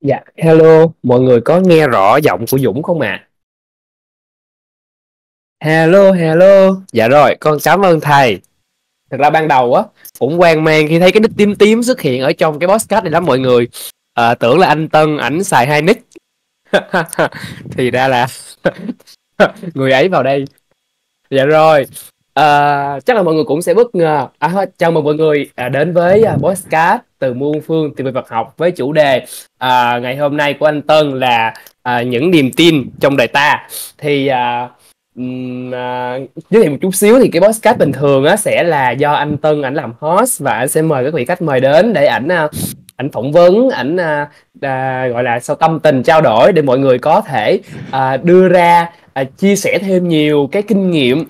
Dạ, hello, mọi người có nghe rõ giọng của Dũng không ạ? Hello, hello. Dạ rồi, con cảm ơn thầy. Thật ra ban đầu á, cũng hoang mang khi thấy cái nick tím tím xuất hiện ở trong cái podcast này lắm mọi người. Tưởng là anh Tân, ảnh xài hai nick. Thì ra là người ấy vào đây. Dạ rồi, chắc là mọi người cũng sẽ bất ngờ. Chào mừng mọi người đến với Bosscast từ muôn phương tìm về Phật học với chủ đề ngày hôm nay của anh Tân là những niềm tin trong đời ta. Thì giới thiệu một chút xíu thì cái podcast bình thường á, sẽ là do anh Tân ảnh làm host và anh sẽ mời các vị khách mời đến để ảnh phỏng vấn, ảnh gọi là sao tâm tình trao đổi để mọi người có thể đưa ra chia sẻ thêm nhiều cái kinh nghiệm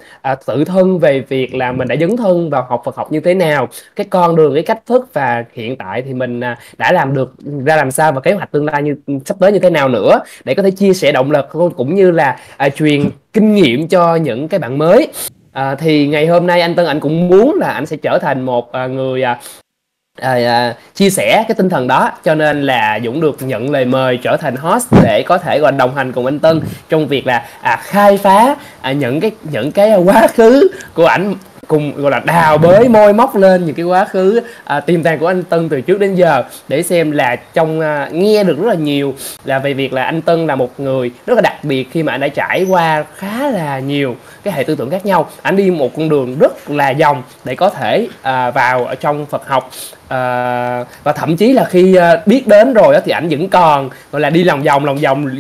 tự thân về việc là mình đã dấn thân vào học Phật học như thế nào, cái con đường, cái cách thức và hiện tại thì mình đã làm được ra làm sao và kế hoạch tương lai như sắp tới như thế nào nữa, để có thể chia sẻ động lực cũng như là truyền kinh nghiệm cho những cái bạn mới. Thì ngày hôm nay anh Tân ảnh cũng muốn là ảnh sẽ trở thành một người chia sẻ cái tinh thần đó, cho nên là Dũng được nhận lời mời trở thành host để có thể gọi đồng hành cùng anh Tân trong việc là khai phá những cái quá khứ của ảnh, cùng gọi là đào bới môi móc lên những cái quá khứ tiềm tàng của anh Tân từ trước đến giờ, để xem là trong nghe được rất là nhiều là về việc là anh Tân là một người rất là đặc biệt khi mà anh đã trải qua khá là nhiều cái hệ tư tưởng khác nhau, anh đi một con đường rất là dòng để có thể vào ở trong Phật học. Và thậm chí là khi biết đến rồi đó, thì ảnh vẫn còn gọi là đi lòng vòng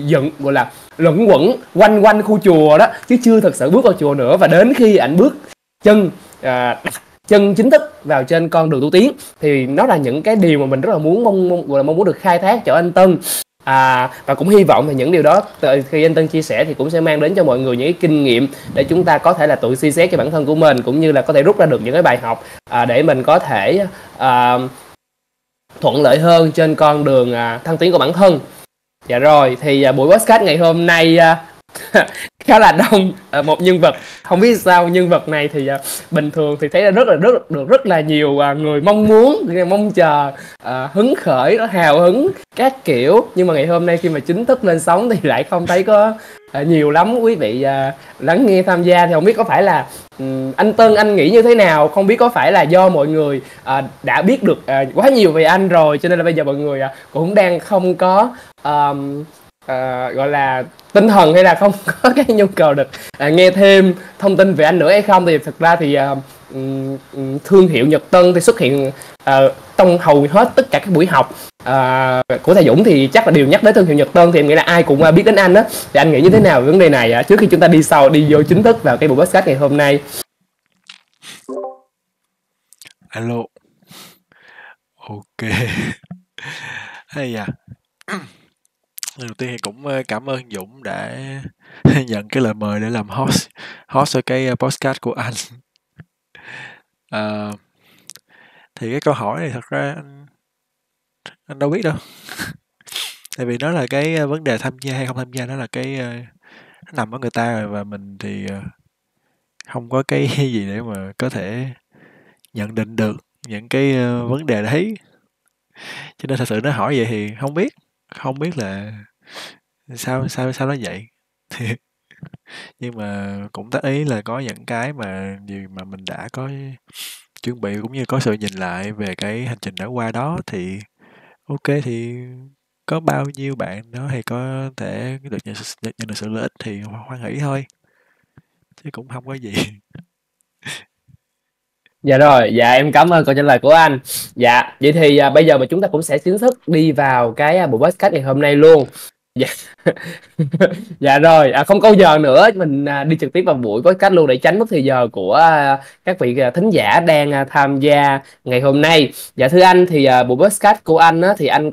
dựng gọi là luẩn quẩn quanh khu chùa đó, chứ chưa thật sự bước vào chùa nữa. Và đến khi ảnh bước chân chính thức vào trên con đường tu tiến thì nó là những cái điều mà mình rất là mong muốn được khai thác cho anh Tân, và cũng hy vọng là những điều đó khi anh Tân chia sẻ thì cũng sẽ mang đến cho mọi người những cái kinh nghiệm để chúng ta có thể là tự suy xét cái bản thân của mình, cũng như là có thể rút ra được những cái bài học để mình có thể thuận lợi hơn trên con đường thăng tiến của bản thân. Dạ rồi, thì buổi podcast ngày hôm nay khá là đông một nhân vật, không biết sao nhân vật này thì bình thường thì thấy là rất là nhiều người mong chờ, hứng khởi, nó hào hứng các kiểu, nhưng mà ngày hôm nay khi mà chính thức lên sóng thì lại không thấy có nhiều lắm quý vị lắng nghe tham gia. Thì không biết có phải là anh Tân anh nghĩ như thế nào, không biết có phải là do mọi người đã biết được quá nhiều về anh rồi cho nên là bây giờ mọi người cũng đang không có gọi là tinh thần hay là không có cái nhu cầu được nghe thêm thông tin về anh nữa hay không. Thì thực ra thì thương hiệu Nhật Tân thì xuất hiện trong hầu hết tất cả các buổi học của thầy Dũng, thì chắc là đều nhắc đến thương hiệu Nhật Tân, thì em nghĩ là ai cũng biết đến anh đó. Thì anh nghĩ như thế nào về vấn đề này trước khi chúng ta đi vô chính thức vào cái buổi podcast ngày hôm nay? Alo, ok. Hay đầu tiên thì cũng cảm ơn Dũng đã nhận cái lời mời để làm host ở cái podcast của anh. Thì cái câu hỏi này thật ra anh đâu biết đâu. Tại vì nó là cái vấn đề tham gia hay không tham gia, nó là cái nó nằm ở người ta rồi, và mình thì không có cái gì để mà có thể nhận định được những cái vấn đề đấy. Cho nên thật sự nó hỏi vậy thì không biết là sao nó vậy. Nhưng mà cũng tác ý là có những cái mà gì mà mình đã có chuẩn bị cũng như có sự nhìn lại về cái hành trình đã qua đó, thì ok, thì có bao nhiêu bạn đó thì có thể được nhận được sự lợi ích thì hoan hỷ thôi, chứ cũng không có gì. Dạ rồi, dạ em cảm ơn câu trả lời của anh. Dạ, vậy thì bây giờ mà chúng ta cũng sẽ chính thức đi vào cái buổi podcast ngày hôm nay luôn. Dạ, dạ rồi, không câu giờ nữa, mình đi trực tiếp vào buổi podcast luôn để tránh mất thời giờ của các vị thính giả đang tham gia ngày hôm nay. Dạ thưa anh, thì buổi podcast của anh á, thì anh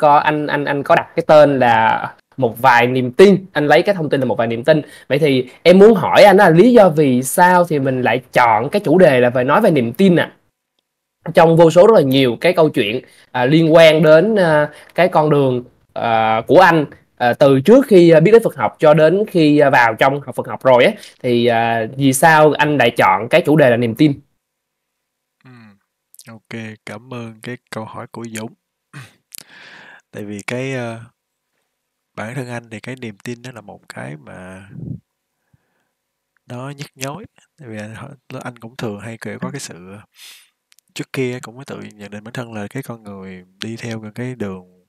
có đặt cái tên là một vài niềm tin, anh lấy cái thông tin là một vài niềm tin. Vậy thì em muốn hỏi anh là lý do vì sao thì mình lại chọn cái chủ đề là phải nói về niềm tin ạ? Trong vô số rất là nhiều cái câu chuyện liên quan đến cái con đường của anh từ trước khi biết đến Phật học cho đến khi vào trong học Phật học rồi ấy, thì vì sao anh lại chọn cái chủ đề là niềm tin? Ok, cảm ơn cái câu hỏi của Dũng. Tại vì cái bản thân anh thì cái niềm tin đó là một cái mà nó nhức nhối. Tại vì anh cũng thường hay kiểu có cái sự, trước kia cũng có tự nhận định bản thân là cái con người đi theo cái đường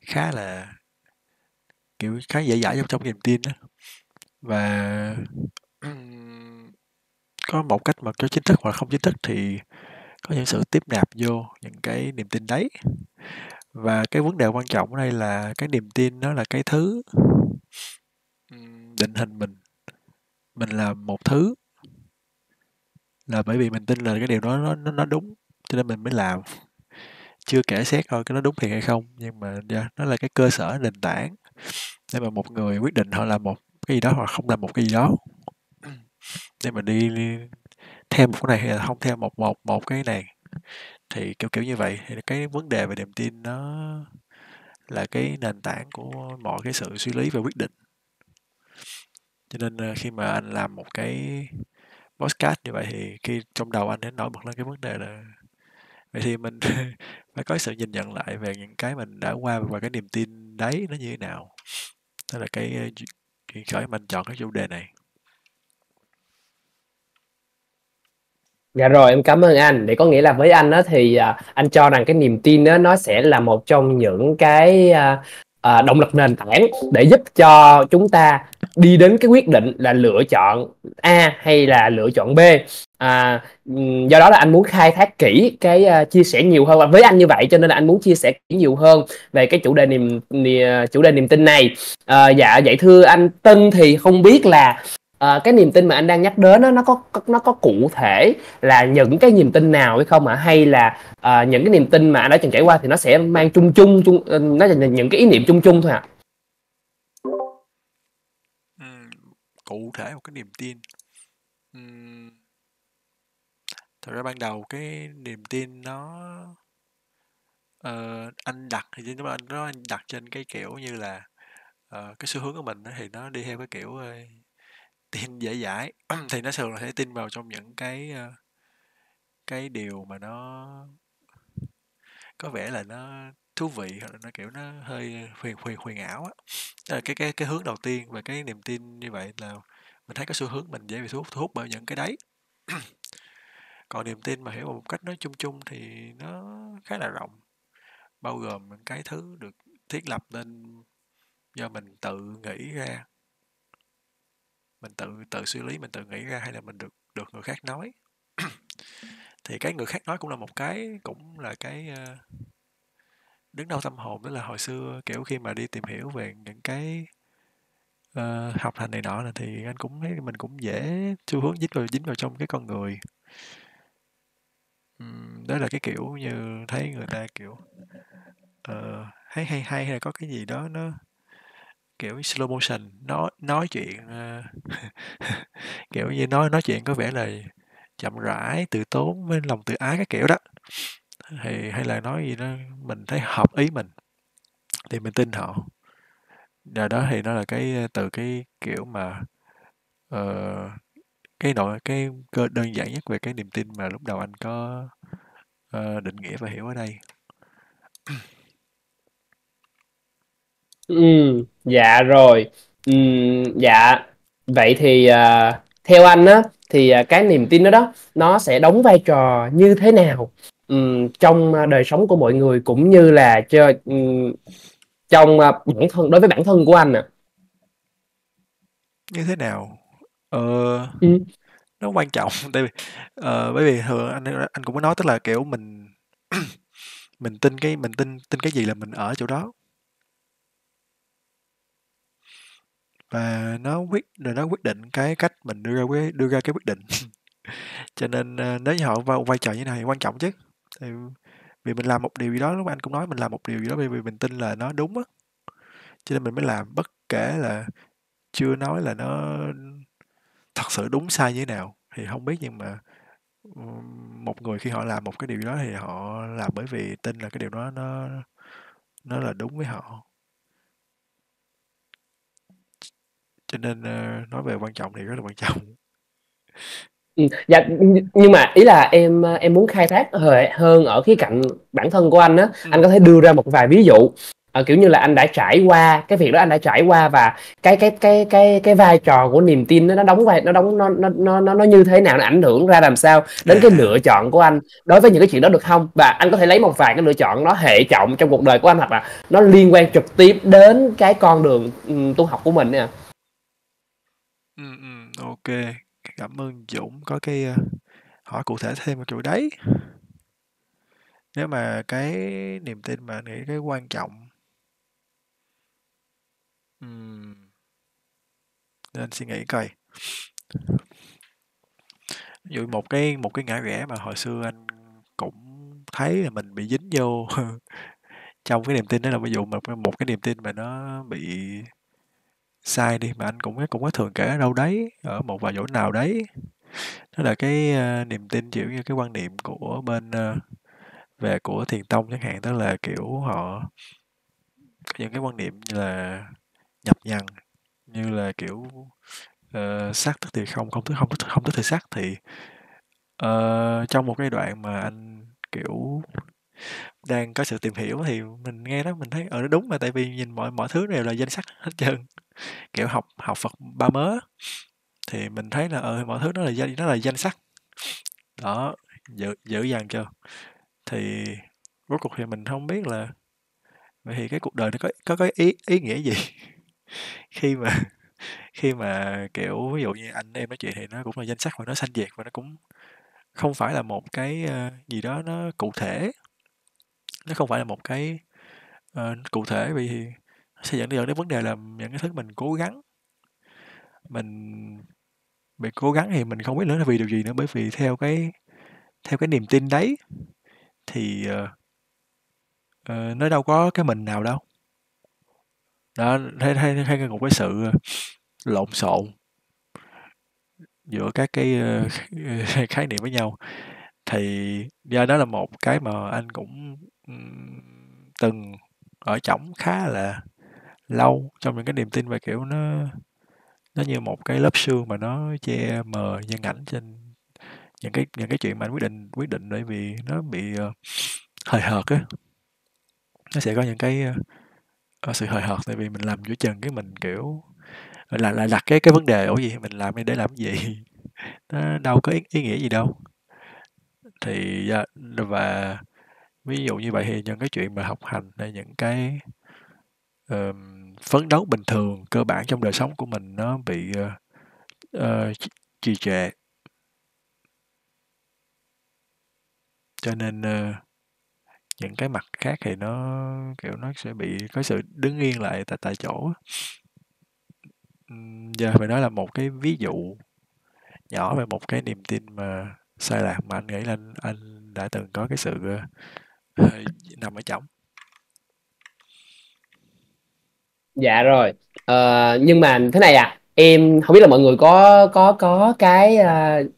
khá là kiểu khá dễ dãi trong niềm tin đó. Và có một cách mà có chính thức hoặc không chính thức thì có những sự tiếp nạp vô những cái niềm tin đấy. Và cái vấn đề quan trọng ở đây là cái niềm tin nó là cái thứ định hình mình. Mình là một thứ là bởi vì mình tin là cái điều đó nó đúng cho nên mình mới làm. Chưa kể xét thôi cái nó đúng thiệt hay không, nhưng mà nó là cái cơ sở nền tảng để mà một người quyết định họ làm một cái gì đó hoặc không làm một cái gì đó, để mà đi theo một cái này hay là không theo một cái này, thì kiểu như vậy. Thì cái vấn đề về niềm tin nó là cái nền tảng của mọi cái sự suy lý và quyết định. Cho nên khi mà anh làm một cái podcast như vậy thì khi trong đầu anh đã nổi bật lên cái vấn đề là vậy thì mình phải có sự nhìn nhận lại về những cái mình đã qua và cái niềm tin đấy nó như thế nào. Đó là cái chuyện khởi mình chọn cái chủ đề này. Dạ rồi, em cảm ơn anh. Để có nghĩa là với anh đó thì anh cho rằng cái niềm tin đó, nó sẽ là một trong những cái động lực nền tảng để giúp cho chúng ta đi đến cái quyết định là lựa chọn A hay là lựa chọn B. Do đó là anh muốn khai thác kỹ cái chia sẻ nhiều hơn. Và với anh như vậy cho nên là anh muốn chia sẻ kỹ nhiều hơn về cái chủ đề niềm tin này. Dạ vậy thưa anh Tân thì không biết là cái niềm tin mà anh đang nhắc đến đó, nó có cụ thể là những cái niềm tin nào hay không ạ? Hay là những cái niềm tin mà anh đã từng trải qua thì nó sẽ mang chung nó là những cái ý niệm chung thôi ạ? Cụ thể một cái niềm tin. Thật ra ban đầu cái niềm tin nó anh đặt thì anh đặt trên cái kiểu như là cái xu hướng của mình thì nó đi theo cái kiểu tin dễ dãi thì nó thường là sẽ tin vào trong những cái điều mà nó có vẻ là nó thú vị hoặc là nó kiểu nó hơi huyền ảo á. Đó là cái hướng đầu tiên và cái niềm tin như vậy là mình thấy cái xu hướng mình dễ bị thu hút bởi những cái đấy. Còn niềm tin mà hiểu một cách nói chung thì nó khá là rộng, bao gồm những cái thứ được thiết lập lên do mình tự nghĩ ra, mình tự suy lý, mình tự nghĩ ra, hay là mình được người khác nói. Thì cái người khác nói cũng là cái đứng đầu tâm hồn. Đó là hồi xưa kiểu khi mà đi tìm hiểu về những cái học hành này nọ thì anh cũng thấy mình cũng dễ xu hướng dính vào trong cái con người. Đó là cái kiểu như thấy người ta kiểu thấy hay hay là có cái gì đó nó kiểu slow motion, nói chuyện kiểu như nói chuyện có vẻ là chậm rãi, từ tốn với lòng tự ái cái kiểu đó, thì hay là nói gì đó mình thấy hợp ý mình thì mình tin họ. Rồi đó thì nó là cái từ cái kiểu mà cái đơn giản nhất về cái niềm tin mà lúc đầu anh có định nghĩa và hiểu ở đây. Dạ rồi. Dạ vậy thì theo anh á thì cái niềm tin đó nó sẽ đóng vai trò như thế nào trong đời sống của mọi người, cũng như là trong bản thân, đối với bản thân của anh ạ? Như thế nào? Nó quan trọng tại vì bởi vì thường anh cũng có nói, tức là kiểu mình tin cái gì là mình ở chỗ đó, và nó quyết định cái cách mình đưa ra cái quyết định. Cho nên nếu như họ vào vai trò như này quan trọng chứ, thì vì mình làm một điều gì đó, lúc anh cũng nói mình làm một điều gì đó vì mình tin là nó đúng á, cho nên mình mới làm, bất kể là chưa nói là nó thật sự đúng sai như thế nào thì không biết, nhưng mà một người khi họ làm một cái điều đó thì họ làm bởi vì tin là cái điều đó nó là đúng với họ. Cho nên nói về quan trọng thì rất là quan trọng. Dạ, nhưng mà ý là em muốn khai thác hơn ở khía cạnh bản thân của anh á. Anh có thể đưa ra một vài ví dụ kiểu như là anh đã trải qua cái việc đó, anh đã trải qua và cái vai trò của niềm tin nó đóng vai, nó như thế nào, nó ảnh hưởng ra làm sao đến cái lựa chọn của anh đối với những cái chuyện đó được không? Và anh có thể lấy một vài cái lựa chọn nó hệ trọng trong cuộc đời của anh hoặc là nó liên quan trực tiếp đến cái con đường tu học của mình nè. Ok, cảm ơn Dũng có cái hỏi cụ thể thêm một chỗ đấy. Nếu mà cái niềm tin mà nghĩ cái quan trọng, nên suy nghĩ coi. Ví dụ một cái ngã rẽ mà hồi xưa anh cũng thấy là mình bị dính vô trong cái niềm tin đó là ví dụ một cái niềm tin mà nó bị sai đi, mà anh cũng có thường kể ở đâu đấy, ở một vài chỗ nào đấy. Đó là cái niềm tin kiểu như cái quan niệm của bên về của Thiền Tông chẳng hạn, tức là kiểu họ có những cái quan niệm như là nhập nhằng, như là kiểu sắc tức thì không tức thì sắc, thì trong một cái đoạn mà anh kiểu đang có sự tìm hiểu thì mình nghe đó mình thấy ở nó đúng, mà tại vì nhìn mọi thứ đều là danh sắc hết trơn, kiểu học Phật Ba Mớ thì mình thấy là mọi thứ nó là danh sắc đó, dữ dằn chưa. Thì rốt cuộc thì mình không biết là vậy thì cái cuộc đời nó có ý nghĩa gì khi mà kiểu ví dụ như anh em nói chuyện thì nó cũng là danh sắc và nó sanh diệt và nó cũng không phải là một cái gì đó nó cụ thể, nó không phải là một cái cụ thể, vì thì sẽ dẫn đến vấn đề là những cái thứ mình cố gắng, mình bị cố gắng thì mình không biết nữa là vì điều gì nữa, bởi vì theo cái niềm tin đấy thì nó đâu có cái mình nào đâu đó, hay một cái sự lộn xộn giữa các cái khái niệm với nhau. Thì do đó là một cái mà anh cũng từng ở trỏng khá là lâu trong những cái niềm tin về kiểu nó như một cái lớp sương mà nó che mờ nhân ảnh trên những cái chuyện mà anh quyết định bởi vì nó bị hời hợt á, nó sẽ có những cái sự hời hợt, tại vì mình làm giữa chừng cái mình kiểu là đặt cái vấn đề ủa gì mình làm đây để làm cái gì, nó đâu có ý nghĩa gì đâu. Thì và ví dụ như vậy thì những cái chuyện mà học hành hay những cái phấn đấu bình thường cơ bản trong đời sống của mình nó bị trì trệ, cho nên những cái mặt khác thì nó kiểu nó sẽ bị có sự đứng yên lại tại chỗ. Giờ phải nói là một cái ví dụ nhỏ về một cái niềm tin mà sai lạc mà anh nghĩ là anh đã từng có cái sự nằm ở trỏng. Dạ rồi, nhưng mà thế này em không biết là mọi người có cái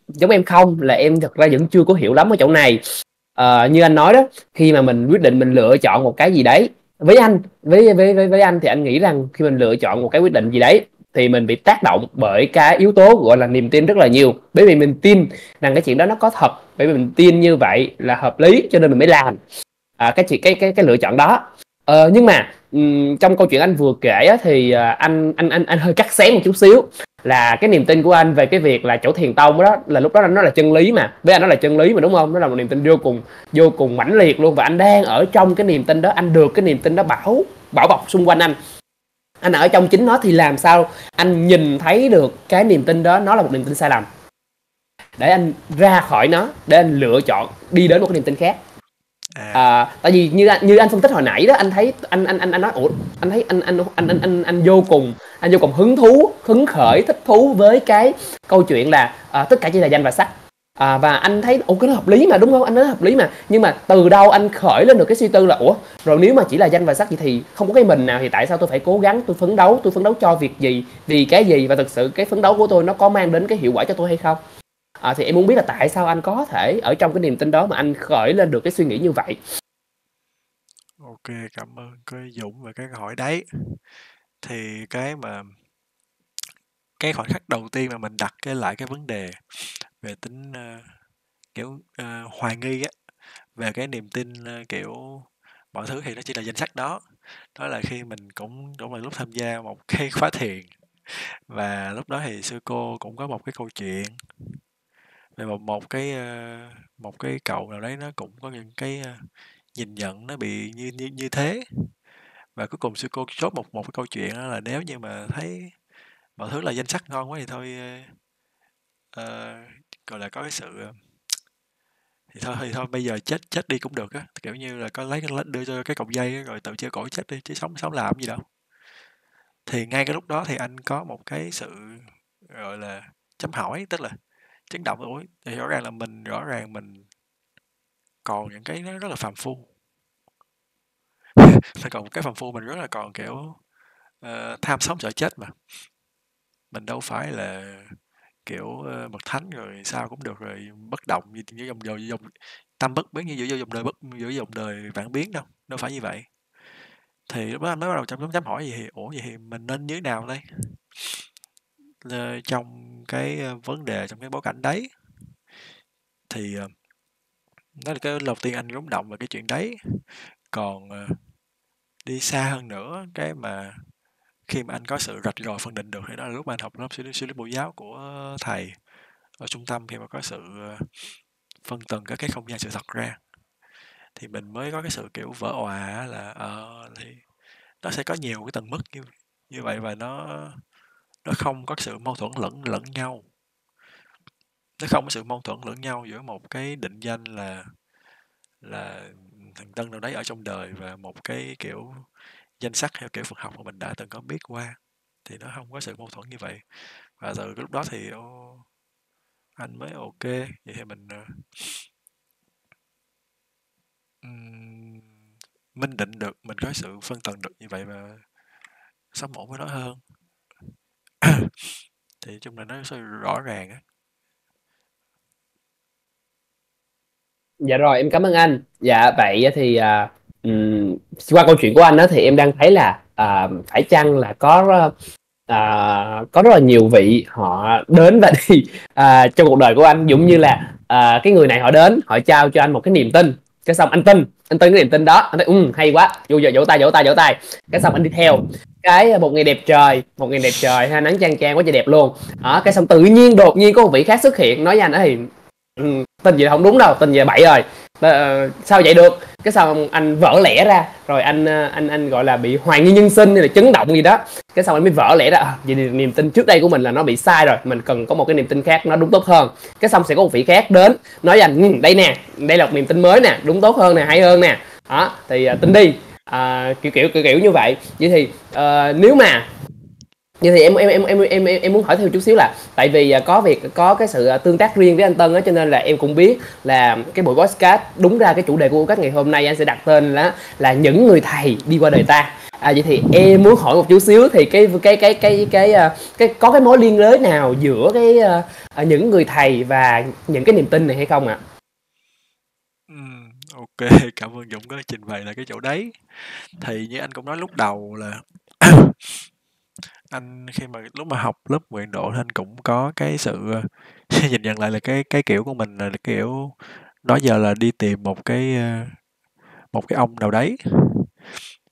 giống em không, là em thật ra vẫn chưa có hiểu lắm ở chỗ này. Như anh nói đó, khi mà mình quyết định mình lựa chọn một cái gì đấy, với anh thì anh nghĩ rằng khi mình lựa chọn một cái quyết định gì đấy thì mình bị tác động bởi cái yếu tố gọi là niềm tin rất là nhiều, bởi vì mình tin rằng cái chuyện đó nó có thật, bởi vì mình tin như vậy là hợp lý cho nên mình mới làm cái lựa chọn đó. Nhưng mà trong câu chuyện anh vừa kể thì anh hơi cắt xén một chút xíu là cái niềm tin của anh về cái việc là chỗ Thiền Tông đó, là lúc đó nó là chân lý mà, với anh nó là chân lý mà đúng không, nó là một niềm tin vô cùng mãnh liệt luôn, và anh đang ở trong cái niềm tin đó, anh được cái niềm tin đó bảo bọc xung quanh anh ở trong chính nó, thì làm sao anh nhìn thấy được cái niềm tin đó nó là một niềm tin sai lầm để anh ra khỏi nó, để anh lựa chọn đi đến một cái niềm tin khác. Tại vì như anh phân tích hồi nãy đó, anh thấy anh nói anh thấy anh vô cùng hứng khởi thích thú với cái câu chuyện là tất cả chỉ là danh và sắc, và anh thấy cái nó hợp lý mà đúng không, anh nói hợp lý mà, nhưng mà từ đâu anh khởi lên được cái suy tư là rồi nếu mà chỉ là danh và sắc vậy thì không có cái mình nào, thì tại sao tôi phải cố gắng, tôi phấn đấu cho việc gì, vì cái gì, và thực sự cái phấn đấu của tôi nó có mang đến cái hiệu quả cho tôi hay không? Thì em muốn biết là tại sao anh có thể ở trong cái niềm tin đó mà anh khởi lên được cái suy nghĩ như vậy. Ok, cảm ơn cái Dũng về cái hỏi đấy. Thì cái khoảnh khắc đầu tiên mà mình đặt lại cái vấn đề về tính hoài nghi á, về cái niềm tin kiểu mọi thứ thì nó chỉ là danh sách đó, Đó là khi mình cũng là lúc tham gia một cái khóa thiền, và lúc đó thì sư cô cũng có một cái câu chuyện về một cái cậu nào đấy nó cũng có những cái nhìn nhận nó bị như thế, và cuối cùng sư cô chốt một cái câu chuyện đó là nếu như mà thấy mọi thứ là danh sách ngon quá thì thôi, gọi là có cái sự thì thôi bây giờ chết đi cũng được á, kiểu như là có lấy đưa cho cái cọng dây rồi tự treo cổ chết đi chứ sống làm gì đâu. Thì ngay cái lúc đó thì anh có một cái sự gọi là chấm hỏi, tức là chấn động. Ủa, thì rõ ràng mình còn những cái nó rất là phàm phu. Còn cái phàm phu mình rất là còn kiểu tham sống sợ chết mà. Mình đâu phải là kiểu bậc thánh rồi sao cũng được rồi bất động như dòng tâm bất biến như giữa dòng đời vạn biến đâu, đâu phải như vậy. Thì lúc đó anh mới bắt đầu chấm hỏi gì thì ủa vậy thì mình nên như thế nào đây trong cái vấn đề, trong cái bối cảnh đấy. Thì đó là cái đầu tiên anh rúng động về cái chuyện đấy. Còn đi xa hơn nữa, cái mà khi mà anh có sự rạch ròi phân định được thì đó là lúc mà anh học lớp sư lý mẫu giáo của thầy ở trung tâm, khi mà có sự phân tầng các cái không gian sự thật ra thì mình mới có cái sự kiểu vỡ òa là thì nó sẽ có nhiều cái tầng mức như vậy, và nó không có sự mâu thuẫn lẫn nhau. Nó không có sự mâu thuẫn lẫn nhau giữa một cái định danh là thằng Tân đâu đấy ở trong đời và một cái kiểu danh sách theo kiểu Phật học mà mình đã từng có biết qua, thì nó không có sự mâu thuẫn như vậy. Và từ lúc đó thì anh mới ok, vậy thì mình minh định được, mình có sự phân tầng được như vậy và sống ổn với nó hơn. Thì chung là nó rõ ràng á. Dạ rồi, em cảm ơn anh. Dạ vậy thì qua câu chuyện của anh đó thì em đang thấy là phải chăng là có rất là nhiều vị họ đến và đi trong cuộc đời của anh, giống như là cái người này họ đến, họ trao cho anh một cái niềm tin, cái xong anh tin cái niềm tin đó, anh thấy hay quá, vỗ tay, cái xong anh đi theo cái một ngày đẹp trời ha, nắng chang quá trời đẹp luôn đó. Cái xong tự nhiên đột nhiên có một vị khác xuất hiện nói với anh thì tin gì không đúng đâu, tin về bậy rồi, sao vậy được. Cái xong anh vỡ lẽ ra rồi, anh gọi là bị hoài nghi nhân sinh hay là chấn động gì đó. Cái xong anh mới vỡ lẽ ra vậy niềm tin trước đây của mình là nó bị sai rồi, mình cần có một cái niềm tin khác nó đúng tốt hơn. Cái xong sẽ có một vị khác đến nói với anh đây nè, đây là một niềm tin mới nè, đúng tốt hơn nè, hay hơn nè đó, thì tin đi, kiểu như vậy. Vậy thì nếu mà như thì em muốn hỏi thêm chút xíu là tại vì có cái sự tương tác riêng với anh Tân á, cho nên là em cũng biết là cái buổi podcast, đúng ra cái chủ đề của các ngày hôm nay anh sẽ đặt tên là những người thầy đi qua đời ta. Vậy thì em muốn hỏi một chút xíu thì cái có cái mối liên đới nào giữa cái những người thầy và những cái niềm tin này hay không ạ? Ok, cảm ơn Dũng có trình bày là cái chỗ đấy. Thì như anh cũng nói lúc đầu là anh lúc mà học lớp nguyện độ anh cũng có cái sự nhìn nhận lại là cái kiểu của mình là kiểu đó giờ là đi tìm một cái ông nào đấy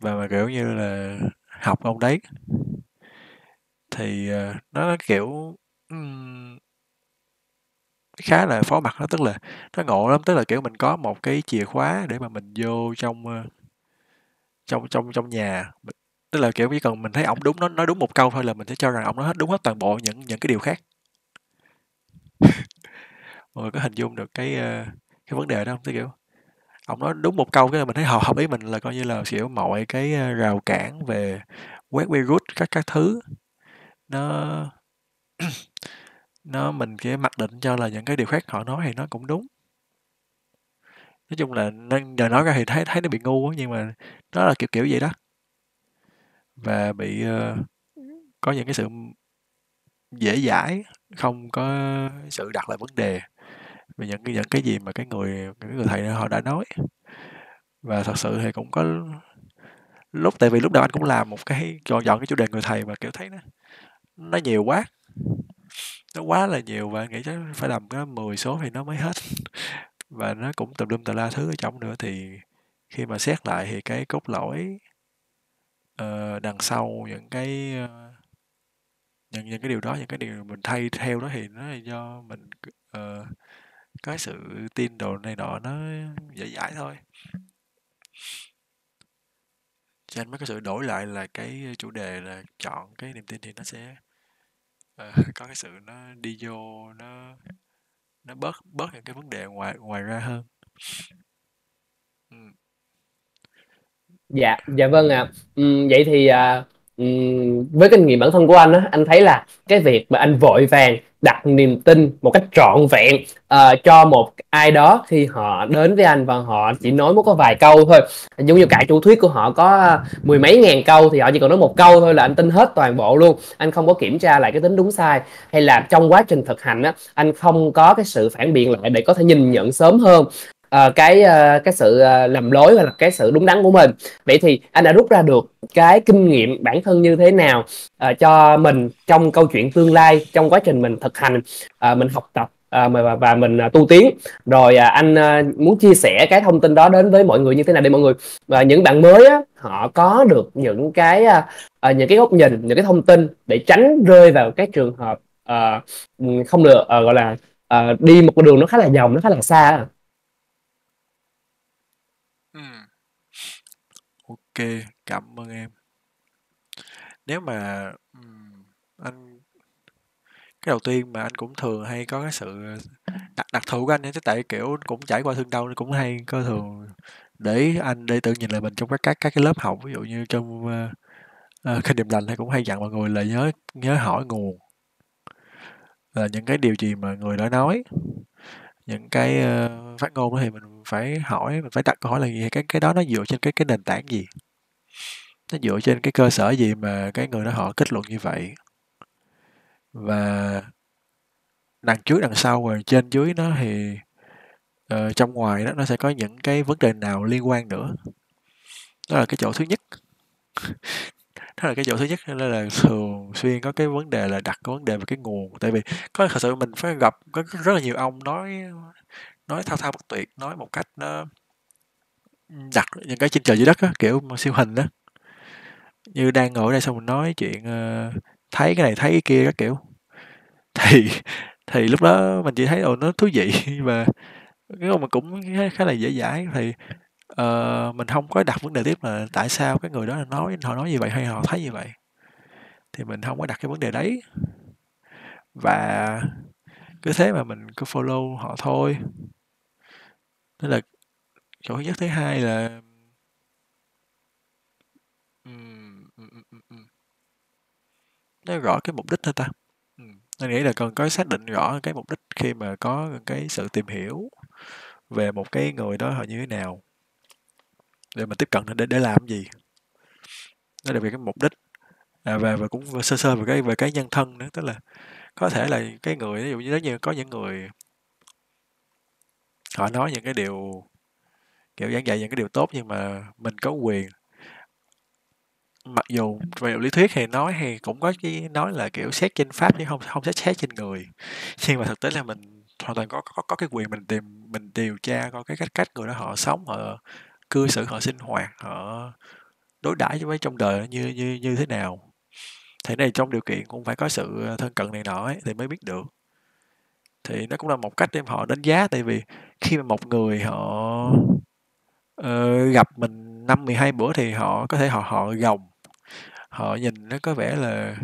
và kiểu như là học ông đấy, thì nó kiểu khá là phó mặc, nó tức là nó ngộ lắm, tức là kiểu mình có một cái chìa khóa để mà mình vô trong nhà. Tức là kiểu chỉ cần mình thấy ổng đúng, nó nói đúng một câu thôi là mình sẽ cho rằng ổng nói đúng hết toàn bộ những cái điều khác. Mọi người có hình dung được cái vấn đề đó không? Thế kiểu ổng nói đúng một câu cái là mình thấy họ hợp ý mình, là coi như là kiểu mọi cái rào cản về quét virus các thứ nó mình chỉ mặc định cho là những cái điều khác họ nói thì nó cũng đúng. Nói chung là giờ nói ra thì thấy nó bị ngu, nhưng mà nó là kiểu vậy đó. Và bị có những cái sự dễ dãi, không có sự đặt lại vấn đề về những cái gì mà cái người thầy họ đã nói. Và thật sự thì cũng có lúc, tại vì lúc đầu anh cũng làm một cái dọn cái chủ đề người thầy mà kiểu thấy nó nhiều quá, nó quá là nhiều, và nghĩ chắc phải làm cái 10 số thì nó mới hết, và nó cũng tùm lum tà la thứ ở trong nữa. Thì khi mà xét lại thì cái cốt lõi đằng sau những cái những cái điều đó, những cái điều mình thay theo đó thì nó là do mình cái sự tin đồ này nọ nó dễ dãi thôi. Cho nên mấy cái sự đổi lại là cái chủ đề là chọn cái niềm tin thì nó sẽ có cái sự nó đi vô, nó bớt những cái vấn đề ngoài ra hơn. Dạ vâng ạ. Vậy thì với kinh nghiệm bản thân của anh á, anh thấy là cái việc mà anh vội vàng đặt niềm tin một cách trọn vẹn cho một ai đó khi họ đến với anh và họ chỉ nói có vài câu thôi, giống như cả chủ thuyết của họ có mười mấy ngàn câu thì họ chỉ còn nói một câu thôi là anh tin hết toàn bộ luôn, anh không có kiểm tra lại cái tính đúng sai, hay là trong quá trình thực hành á, anh không có cái sự phản biện lại để có thể nhìn nhận sớm hơn cái sự lầm lỗi hoặc là cái sự đúng đắn của mình. Vậy thì anh đã rút ra được cái kinh nghiệm bản thân như thế nào cho mình trong câu chuyện tương lai, trong quá trình mình thực hành, mình học tập và mình tu tiến, rồi anh muốn chia sẻ cái thông tin đó đến với mọi người như thế nào để mọi người và những bạn mới á, họ có được những cái góc nhìn, những cái thông tin để tránh rơi vào cái trường hợp không được gọi là đi một con đường nó khá là vòng, nó khá là xa à. Ok, cảm ơn em. Nếu mà anh, cái đầu tiên mà anh cũng thường hay có cái sự đặc thù của anh ấy, tại kiểu cũng trải qua thương đau, cũng hay có thường để anh để tự nhìn lại mình trong các cái lớp học, ví dụ như trong Kinh Điềm Lành, hay cũng hay dặn mọi người là nhớ hỏi nguồn, là những cái điều gì mà người đã nói, những cái phát ngôn đó thì mình phải hỏi, mình phải đặt câu hỏi là gì, cái đó nó dựa trên cái nền tảng gì, nó dựa trên cái cơ sở gì mà cái người đó họ kết luận như vậy, và đằng trước đằng sau và trên dưới nó thì trong ngoài đó nó sẽ có những cái vấn đề nào liên quan nữa. Đó là cái chỗ thứ nhất. Nên là thường xuyên có cái vấn đề là đặt cái vấn đề về cái nguồn, tại vì có thật sự mình phải gặp có rất là nhiều ông nói thao thao bất tuyệt, nói một cách nó đặt những cái trên trời dưới đất á, kiểu siêu hình đó, như đang ngồi ở đây xong mình nói chuyện thấy cái này thấy cái kia các kiểu, thì lúc đó mình chỉ thấy ồ nó thú vị và cái mà cũng khá là dễ dãi, thì mình không có đặt vấn đề tiếp là tại sao cái người đó họ nói như vậy hay họ thấy như vậy, thì mình không có đặt cái vấn đề đấy, và cứ thế mà mình cứ follow họ thôi. Nên là chỗ thứ nhất. Thứ hai là nói rõ cái mục đích thôi ta. Tôi nghĩ là cần có xác định rõ cái mục đích khi mà có cái sự tìm hiểu về một cái người đó họ như thế nào, để mình tiếp cận để làm gì. Đó là về cái mục đích. Và cũng sơ về cái nhân thân nữa, tức là có thể là cái người, ví dụ như đó, như có những người họ nói những cái điều kiểu giảng dạy những cái điều tốt, nhưng mà mình có quyền, mặc dù về lý thuyết thì nói thì cũng có cái nói là kiểu xét trên pháp chứ không xét trên người, nhưng mà thực tế là mình hoàn toàn có cái quyền mình điều tra coi cái cách người đó họ sống, họ cư xử, họ sinh hoạt, họ đối đãi với trong đời như thế nào. Thế này trong điều kiện cũng phải có sự thân cận này nọ ấy, thì mới biết được. Thì nó cũng là một cách để họ đánh giá, tại vì khi mà một người họ gặp mình 5-12 bữa thì họ có thể họ gồng, họ nhìn nó có vẻ là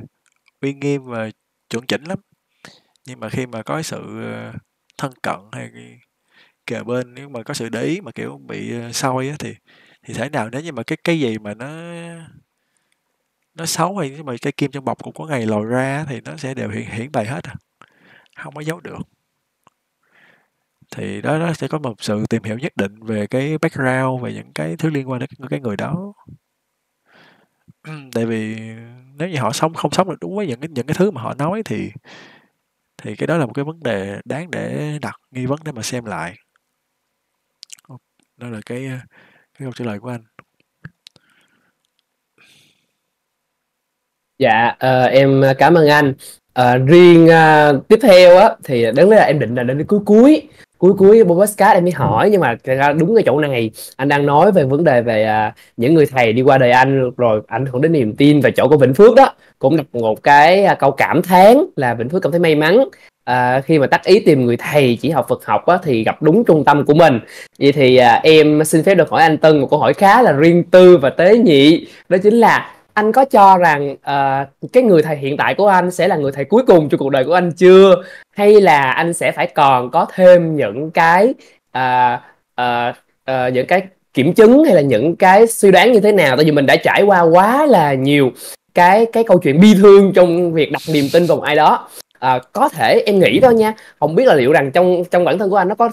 uy nghiêm và chuẩn chỉnh lắm, nhưng mà khi mà có sự thân cận hay kề bên, nếu mà có sự để ý mà kiểu bị soi á, thì thế nào, nếu như mà cái gì mà nó xấu hay mà cái kim trong bọc cũng có ngày lòi ra thì nó sẽ đều hiển bày hết, không có giấu được. Thì đó, nó sẽ có một sự tìm hiểu nhất định về cái background, về những cái thứ liên quan đến cái người đó. Tại vì nếu như họ không sống được đúng với những cái thứ mà họ nói thì cái đó là một cái vấn đề đáng để đặt nghi vấn để mà xem lại. Đó là cái câu trả lời của anh. Dạ, em cảm ơn anh. Riêng tiếp theo á, thì đáng lẽ là em định là đến cái cuối cuối Bosscast em mới hỏi, nhưng mà đúng cái chỗ này anh đang nói về vấn đề về những người thầy đi qua đời anh rồi ảnh hưởng đến niềm tin. Và chỗ của Vĩnh Phước đó cũng đặt một cái câu cảm thán là Vĩnh Phước cảm thấy may mắn khi mà tác ý tìm người thầy chỉ học Phật học á, thì gặp đúng trung tâm của mình. Vậy thì em xin phép được hỏi anh Tân một câu hỏi khá là riêng tư và tế nhị, đó chính là anh có cho rằng cái người thầy hiện tại của anh sẽ là người thầy cuối cùng trong cuộc đời của anh chưa? Hay là anh sẽ phải còn có thêm những cái kiểm chứng hay là những cái suy đoán như thế nào? Tại vì mình đã trải qua quá là nhiều cái câu chuyện bi thương trong việc đặt niềm tin vào một ai đó. Có thể em nghĩ thôi nha, không biết là liệu rằng trong bản thân của anh nó có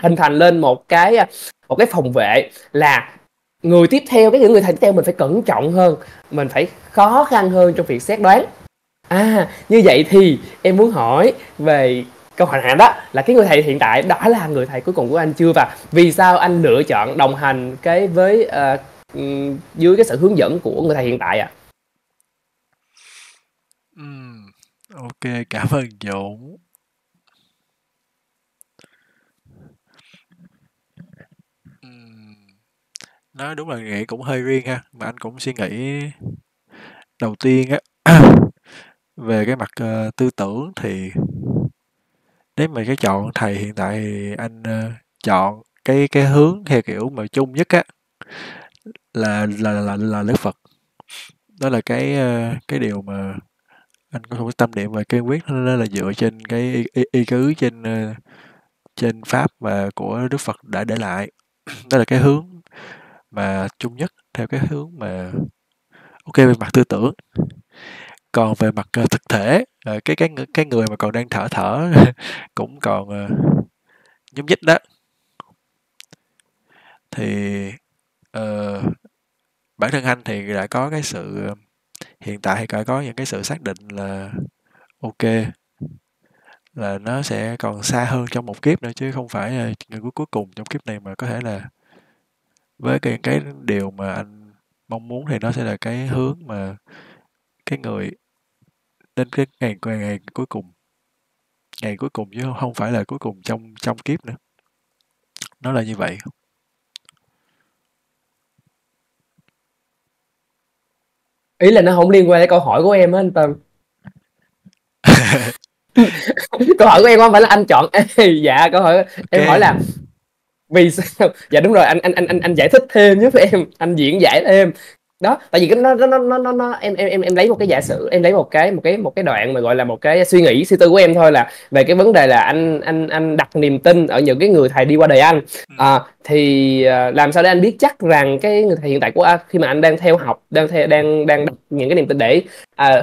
hình thành lên một cái phòng vệ là người tiếp theo, cái những người thầy tiếp theo mình phải cẩn trọng hơn, mình phải khó khăn hơn trong việc xét đoán. Như vậy thì em muốn hỏi về câu hỏi này, đó là cái người thầy hiện tại đó là người thầy cuối cùng của anh chưa, và vì sao anh lựa chọn đồng hành dưới cái sự hướng dẫn của người thầy hiện tại ạ? Ok, cảm ơn Dũng. Nói đúng là nghĩ cũng hơi riêng ha, mà anh cũng suy nghĩ đầu tiên á về cái mặt tư tưởng thì nếu mà cái chọn thầy hiện tại thì anh chọn cái hướng theo kiểu mà chung nhất á là Đức Phật. Đó là cái điều mà anh có một tâm niệm về cái quyết, nên là dựa trên cái ý cứ trên pháp mà của Đức Phật đã để lại. Đó là cái hướng mà chung nhất theo cái hướng mà ok về mặt tư tưởng. Còn về mặt thực thể, cái người mà còn đang thở cũng còn nhúc nhích đó, thì bản thân anh thì đã có cái sự hiện tại thì có những cái sự xác định là ok là nó sẽ còn xa hơn trong một kiếp nữa, chứ không phải là người cuối cùng trong kiếp này, mà có thể là với cái điều mà anh mong muốn thì nó sẽ là cái hướng mà cái người đến cái ngày cuối cùng, chứ không phải là cuối cùng trong kiếp nữa. Nó là như vậy. Ý là nó không liên quan đến câu hỏi của em á anh Tân. Câu hỏi của em không phải là anh chọn. Dạ, câu hỏi okay. Em hỏi là vì sao? Dạ đúng rồi, anh giải thích thêm giúp em, anh diễn giải thêm đó. Tại vì cái nó em lấy một cái giả sử, em lấy một cái đoạn mà gọi là một cái suy nghĩ, suy tư của em thôi, là về cái vấn đề là anh đặt niềm tin ở những cái người thầy đi qua đời anh. Thì làm sao để anh biết chắc rằng cái người thầy hiện tại của anh, khi mà anh đang theo học, đang đặt những cái niềm tin để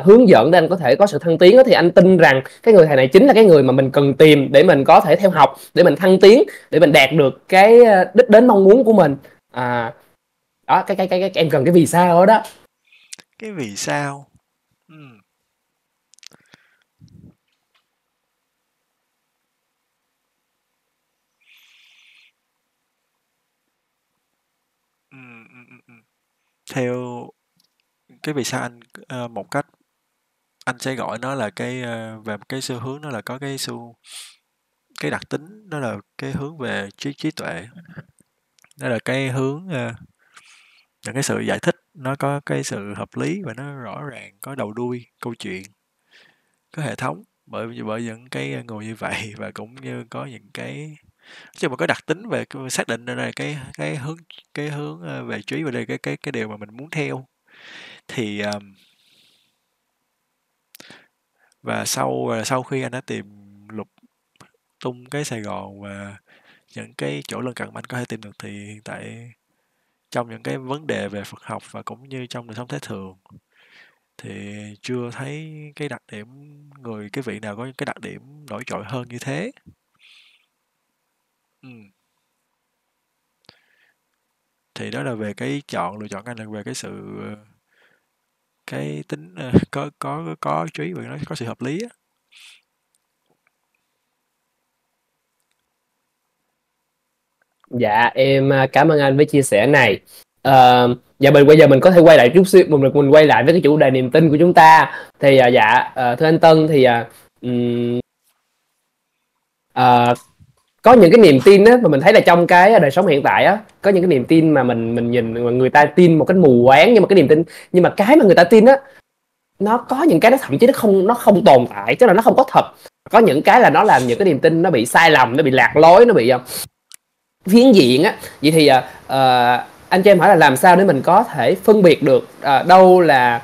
hướng dẫn để anh có thể có sự thăng tiến đó, thì anh tin rằng cái người thầy này chính là cái người mà mình cần tìm để mình có thể theo học, để mình thăng tiến, để mình đạt được cái đích đến mong muốn của mình. Đó, cái em cần cái vì sao đó. Cái vì sao? Theo cái vì sao anh một cách anh sẽ gọi nó là cái về cái xu hướng, nó là có cái xu cái đặc tính, đó là cái hướng về trí tuệ. Đó là cái hướng cái sự giải thích nó có cái sự hợp lý và nó rõ ràng, có đầu đuôi câu chuyện, có hệ thống bởi những cái người như vậy, và cũng như có những cái chứ mà có đặc tính về xác định đây là cái hướng về trí, và đây cái điều mà mình muốn theo. Thì và sau khi anh đã tìm lục tung cái Sài Gòn và những cái chỗ lân cận mà anh có thể tìm được, thì hiện tại trong những cái vấn đề về Phật học và cũng như trong đời sống thế thường thì chưa thấy cái đặc điểm cái vị nào có cái đặc điểm nổi trội hơn như thế. Thì đó là về cái lựa chọn anh, là về cái sự cái tính có trí và nó có sự hợp lý á. Dạ em cảm ơn anh với chia sẻ này. Dạ bây giờ mình có thể quay lại chút xíu, mình quay lại với cái chủ đề niềm tin của chúng ta. Thì thưa anh Tân, thì có những cái niềm tin á mà mình thấy là trong cái đời sống hiện tại á, có những cái niềm tin mà mình nhìn mà người ta tin một cách mù quáng, nhưng mà cái niềm tin, nhưng mà cái mà người ta tin á, nó có những cái nó thậm chí nó không tồn tại, tức là nó không có thật. Có những cái là nó làm những cái niềm tin nó bị sai lầm, nó bị lạc lối, nó bị phiến diện á. Vậy thì anh cho em hỏi là làm sao để mình có thể phân biệt được đâu là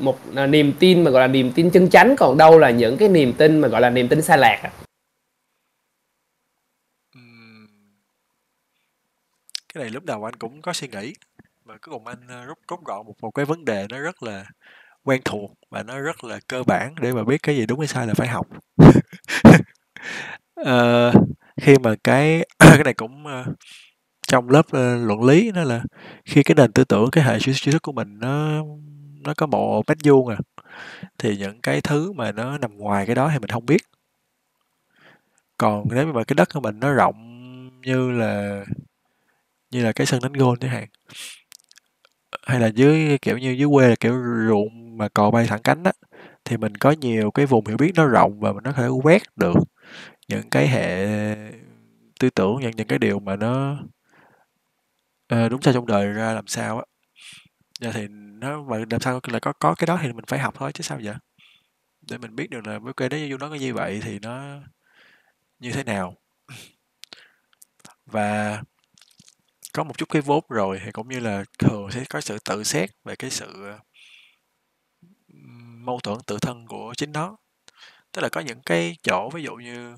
một niềm tin mà gọi là niềm tin chân chánh, còn đâu là những cái niềm tin mà gọi là niềm tin sai lạc à? Cái này lúc đầu anh cũng có suy nghĩ, mà cuối cùng anh rút gọn một cái vấn đề nó rất là quen thuộc và nó rất là cơ bản để mà biết cái gì đúng hay sai là phải học. Khi mà cái này cũng trong lớp luận lý, nó là khi cái nền tư tưởng, cái hệ tri thức của mình nó có bộ bách vuông à, thì những cái thứ mà nó nằm ngoài cái đó thì mình không biết. Còn nếu mà cái đất của mình nó rộng như là cái sân đánh golf chẳng hạn, hay là dưới kiểu như dưới quê là kiểu ruộng mà cò bay thẳng cánh á, thì mình có nhiều cái vùng hiểu biết nó rộng và mình nó có thể quét được những cái hệ tư tưởng, những cái điều mà nó đúng sai trong đời ra làm sao á. Thì nó mà làm sao là có cái đó thì mình phải học thôi chứ sao vậy, để mình biết được là cái đấy vô nó có như vậy thì nó như thế nào. Và có một chút cái vốn rồi thì cũng như là thường sẽ có sự tự xét về cái sự mâu thuẫn tự thân của chính nó. Tức là có những cái chỗ ví dụ như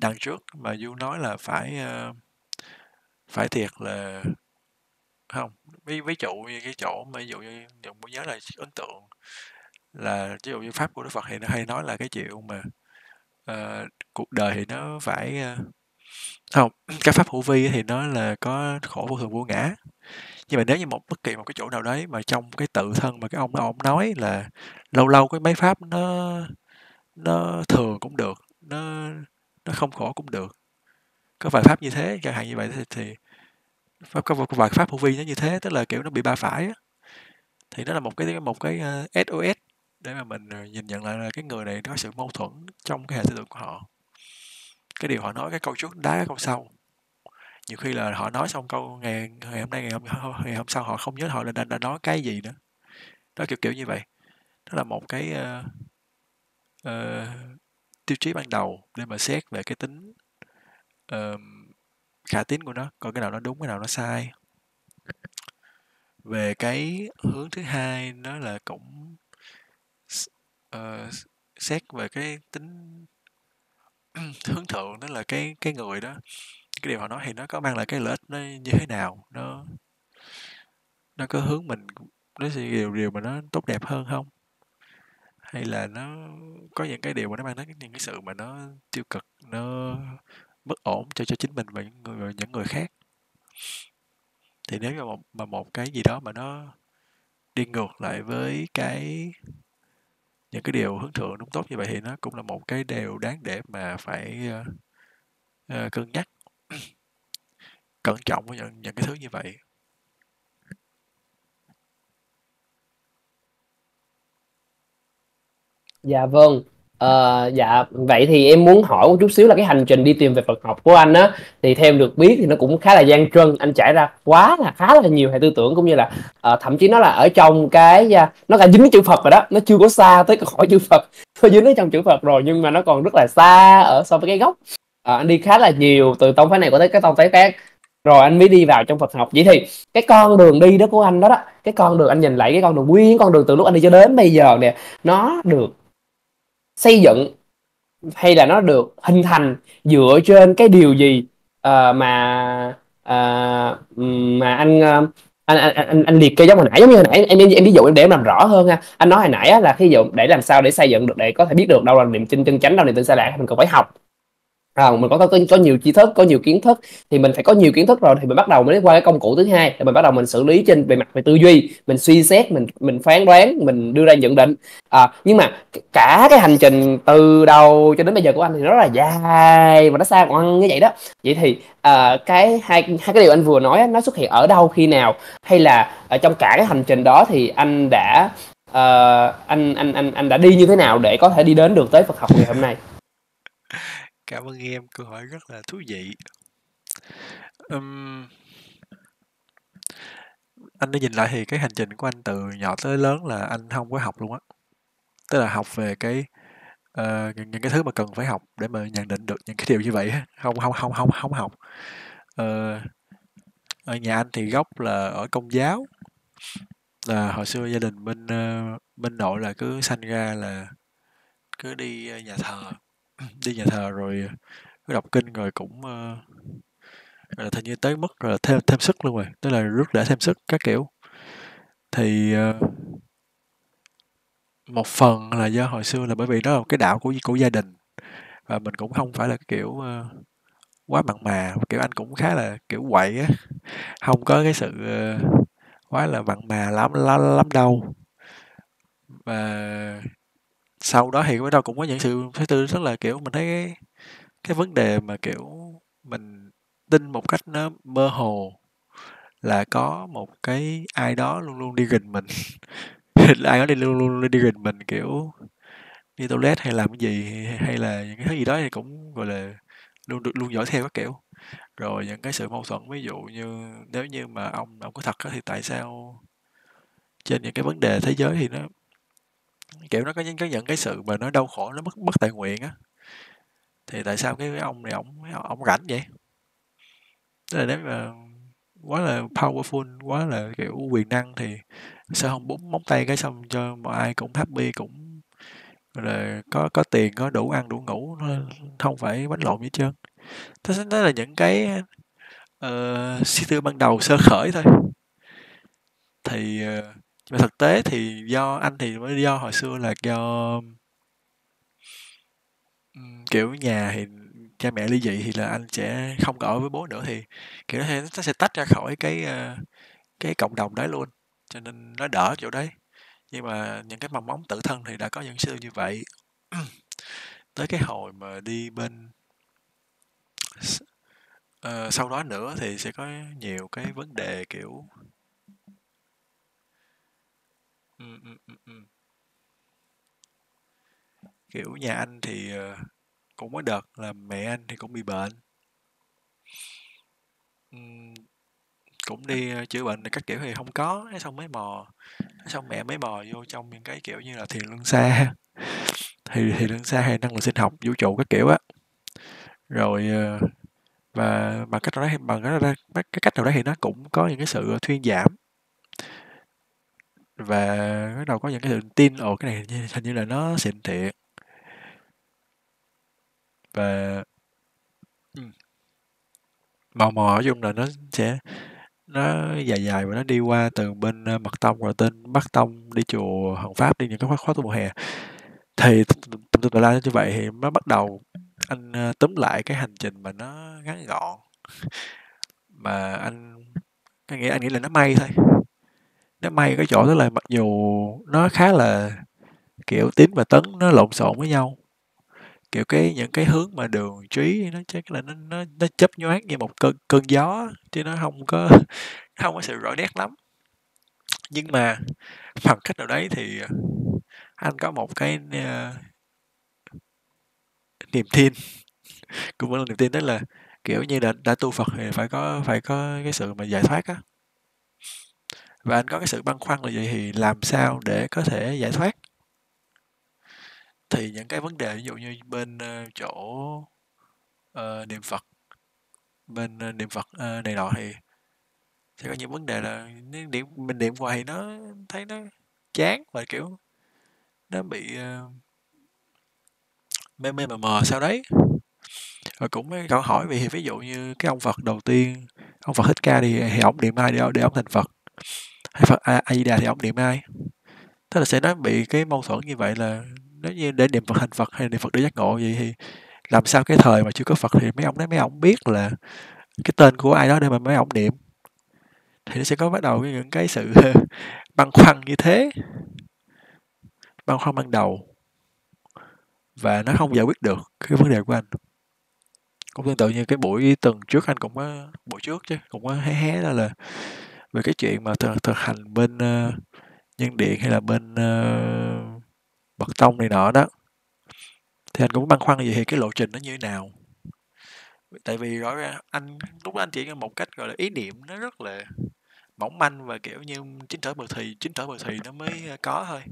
đằng trước mà Du nói là phải thiệt là không, ví dụ như cái chỗ mà ví dụ như cũng nhớ là ấn tượng là ví dụ như pháp của Đức Phật thì nó hay nói là cái chuyện mà cuộc đời thì nó phải không, cái pháp hữu vi thì nó là có khổ vô thường vô ngã. Nhưng mà nếu như bất kỳ một cái chỗ nào đấy mà trong cái tự thân mà cái ông nói là lâu lâu cái mấy pháp nó thường cũng được, nó không khổ cũng được, có vài pháp như thế chẳng hạn, như vậy thì có vài pháp hữu vi nó như thế, tức là kiểu nó bị ba phải á. Thì nó là một cái SOS để mà mình nhìn nhận lại là cái người này có sự mâu thuẫn trong cái hệ tư tưởng của họ. Cái điều họ nói, cái câu trước đá cái câu sau, nhiều khi là họ nói xong câu ngày hôm nay, ngày hôm sau họ không nhớ họ đã nói cái gì nữa đó, kiểu như vậy. Đó là một cái tiêu chí ban đầu để mà xét về cái tính khả tín của nó, còn cái nào nó đúng cái nào nó sai. Về cái hướng thứ hai nó là cũng xét về cái tính hướng thượng, đó là cái người đó, cái điều họ nói thì nó có mang lại cái lợi ích nó như thế nào, nó có hướng mình, nó sẽ điều mà nó tốt đẹp hơn không, hay là nó có những cái điều mà nó mang đến những cái sự mà nó tiêu cực, nó bất ổn cho chính mình và những người khác. Thì nếu mà một cái gì đó mà nó đi ngược lại với cái những cái điều hướng thượng đúng tốt như vậy thì nó cũng là một cái điều đáng để mà phải cân nhắc cẩn trọng với những cái thứ như vậy. Dạ vâng. Dạ vậy thì em muốn hỏi một chút xíu là cái hành trình đi tìm về Phật học của anh á, thì theo em được biết thì nó cũng khá là gian truân, anh trải ra khá là nhiều hệ tư tưởng, cũng như là thậm chí nó là ở trong cái nó cả dính chữ Phật rồi đó, nó chưa có xa tới khỏi chữ Phật, nó dính ở trong chữ Phật rồi nhưng mà nó còn rất là xa ở so với cái gốc. Anh đi khá là nhiều từ tông phái này qua tới cái tông phái khác rồi anh mới đi vào trong Phật học. Vậy thì cái con đường đi đó của anh đó, cái con đường anh nhìn lại cái con đường nguyên, con đường từ lúc anh đi cho đến bây giờ nè, nó được xây dựng hay là nó được hình thành dựa trên cái điều gì mà anh liệt kê giống hồi nãy, giống như hồi nãy em ví dụ em để em làm rõ hơn ha. Anh nói hồi nãy á, là ví dụ để làm sao để xây dựng được, để có thể biết được đâu là niềm tin chân chánh, đâu là niềm tin sai lạc, mình cần phải học. Mình có nhiều tri thức, có nhiều kiến thức, thì mình phải có nhiều kiến thức rồi thì mình bắt đầu mới qua cái công cụ thứ hai, thì mình bắt đầu mình xử lý trên bề mặt về tư duy, mình suy xét, mình phán đoán, mình đưa ra nhận định. Nhưng mà cả cái hành trình từ đầu cho đến bây giờ của anh thì nó rất là dài và nó xa ngoằng như vậy đó. Vậy thì cái hai cái điều anh vừa nói nó xuất hiện ở đâu, khi nào, hay là ở trong cả cái hành trình đó thì anh đã anh đã đi như thế nào để có thể đi đến được tới Phật học ngày hôm nay? Cảm ơn em, câu hỏi rất là thú vị. Anh đã nhìn lại thì cái hành trình của anh từ nhỏ tới lớn là anh không có học luôn á. Tức là học về cái những cái thứ mà cần phải học để mà nhận định được những cái điều như vậy, không học. Ở nhà anh thì gốc là ở Công giáo, là hồi xưa gia đình bên nội là cứ sanh ra là cứ đi nhà thờ rồi cứ đọc kinh, rồi cũng rồi là thành như tới mức rồi thêm sức luôn rồi, tức là rước để thêm sức các kiểu. Thì một phần là do hồi xưa là bởi vì đó là cái đạo của gia đình, và mình cũng không phải là cái kiểu quá mặn mà, kiểu anh cũng khá là kiểu quậy á, không có cái sự quá là mặn mà lắm đâu. Và sau đó thì bắt đầu cũng có những sự thứ tư, rất là kiểu mình thấy cái vấn đề mà kiểu mình tin một cách nó mơ hồ, là có một cái ai đó luôn luôn đi rình mình ai đó luôn luôn đi rình mình, kiểu đi toilet hay làm cái gì hay là những cái thứ gì đó thì cũng gọi là luôn dõi theo các kiểu. Rồi những cái sự mâu thuẫn, ví dụ như nếu như mà ông có thật thì tại sao trên những cái vấn đề thế giới thì nó kiểu nó có những cái sự mà nó đau khổ, nó mất tại nguyện á, thì tại sao cái ông này ông rảnh vậy? Tức là nếu mà quá là powerful, quá là kiểu quyền năng thì sao không búng móng tay cái xong cho mọi ai cũng happy, cũng là có tiền, có đủ ăn đủ ngủ, không phải bánh lộn gì hết trơn. Đó là những cái suy tư ban đầu sơ khởi thôi. Thì mà thực tế thì do anh thì mới do hồi xưa là do kiểu nhà thì cha mẹ ly dị, thì là anh sẽ không ở với bố nữa, thì kiểu nó sẽ tách ra khỏi cái cộng đồng đấy luôn, cho nên nó đỡ chỗ đấy. Nhưng mà những cái mầm móng tự thân thì đã có những sự như vậy. Tới cái hồi mà đi bên sau đó nữa thì sẽ có nhiều cái vấn đề kiểu kiểu nhà anh thì cũng có đợt là mẹ anh thì cũng bị bệnh, cũng đi chữa bệnh các kiểu thì không có, xong mới mò, xong mẹ mới mò vô trong những cái kiểu như là thiền lương xa, thì lương xa hay năng lượng sinh học vũ trụ các kiểu á. Rồi và bằng cái cách nào đó thì nó cũng có những cái sự thuyên giảm, và bắt đầu có những cái sự tin ồ cái này hình như là nó xịn thiệt. Và mò ở chung là nó sẽ nó dài và nó đi qua từ bên Mật Tông rồi tên Bắc Tông, đi chùa Hồng Pháp, đi những cái khóa tu mùa hè. Thì tùm la như vậy thì nó bắt đầu anh tóm lại cái hành trình mà nó ngắn gọn, mà anh nghĩ là nó may thôi. Nó may cái chỗ đó là mặc dù nó khá là kiểu Tín và Tấn nó lộn xộn với nhau, kiểu những cái hướng mà đường trí nó chắc là nó chớp nhoáng như một cơn gió, chứ nó không có sự rõ nét lắm. Nhưng mà bằng cách nào đấy thì anh có một cái niềm tin cũng là niềm tin, đó là kiểu như đã tu Phật thì phải có cái sự mà giải thoát á. Và anh có cái sự băn khoăn là vậy thì làm sao để có thể giải thoát. Thì những cái vấn đề ví dụ như bên chỗ niệm Phật, bên niệm Phật này nọ thì sẽ có những vấn đề là mình niệm hoài thì nó thấy nó chán, và kiểu nó bị mê mờ sau đấy. Rồi cũng mấy câu hỏi vì ví dụ như cái ông Phật đầu tiên, ông Phật Thích Ca thì ổng niệm ai để ổng thành Phật, hay Phật A Di Đà thì ổng niệm ai. Thế là sẽ nó bị cái mâu thuẫn như vậy, là nếu như để niệm Phật thành Phật hay niệm Phật để giác ngộ gì thì làm sao cái thời mà chưa có Phật thì mấy ông biết là cái tên của ai đó để mà mấy ông niệm. Thì nó sẽ có bắt đầu những cái sự băn khoăn như thế, băn khoăn ban đầu, và nó không giải quyết được cái vấn đề của anh. Cũng tương tự như cái buổi tuần trước, anh cũng có buổi trước chứ cũng có hé ra là về cái chuyện mà thực hành bên nhân điện hay là bên Mật Tông này nọ đó, thì anh cũng băn khoăn vậy thì cái lộ trình nó như thế nào. Tại vì rõ ràng anh lúc đó anh chỉ có một cách gọi là ý niệm nó rất là mỏng manh và kiểu như chính trở bờ thì nó mới có thôi.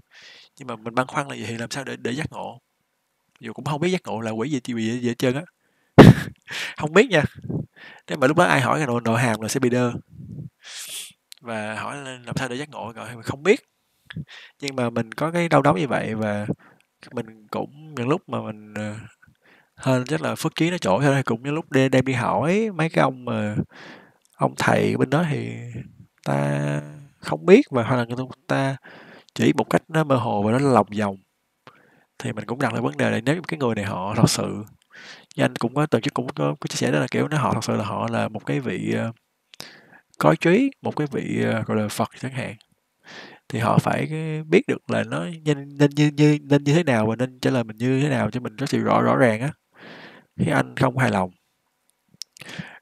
Nhưng mà mình băn khoăn là gì thì làm sao để giác ngộ, dù cũng không biết giác ngộ là quỷ gì gì hết trơn á. Không biết nha. Nếu mà lúc đó ai hỏi cái nội hàm là sẽ bị đơ, và hỏi làm sao để giác ngộ rồi mình không biết. Nhưng mà mình có cái đau đớn như vậy, và mình cũng những lúc mà mình hơn rất là phước trí nó trỗi thôi, cũng những lúc đem đi hỏi mấy cái ông mà ông thầy bên đó thì ta không biết, và hoặc là ta chỉ một cách nó mơ hồ và nó lòng vòng, thì mình cũng đặt lại vấn đề là nếu cái người này họ thật sự, như anh cũng có từng chứ cũng có chia sẻ đó là kiểu nó họ thật sự là họ là một cái vị có trí, một cái vị gọi là Phật chẳng hạn, thì họ phải biết được là nó nên như thế nào và nên trả lời mình như thế nào cho mình rất là rõ ràng á. Thì anh không hài lòng.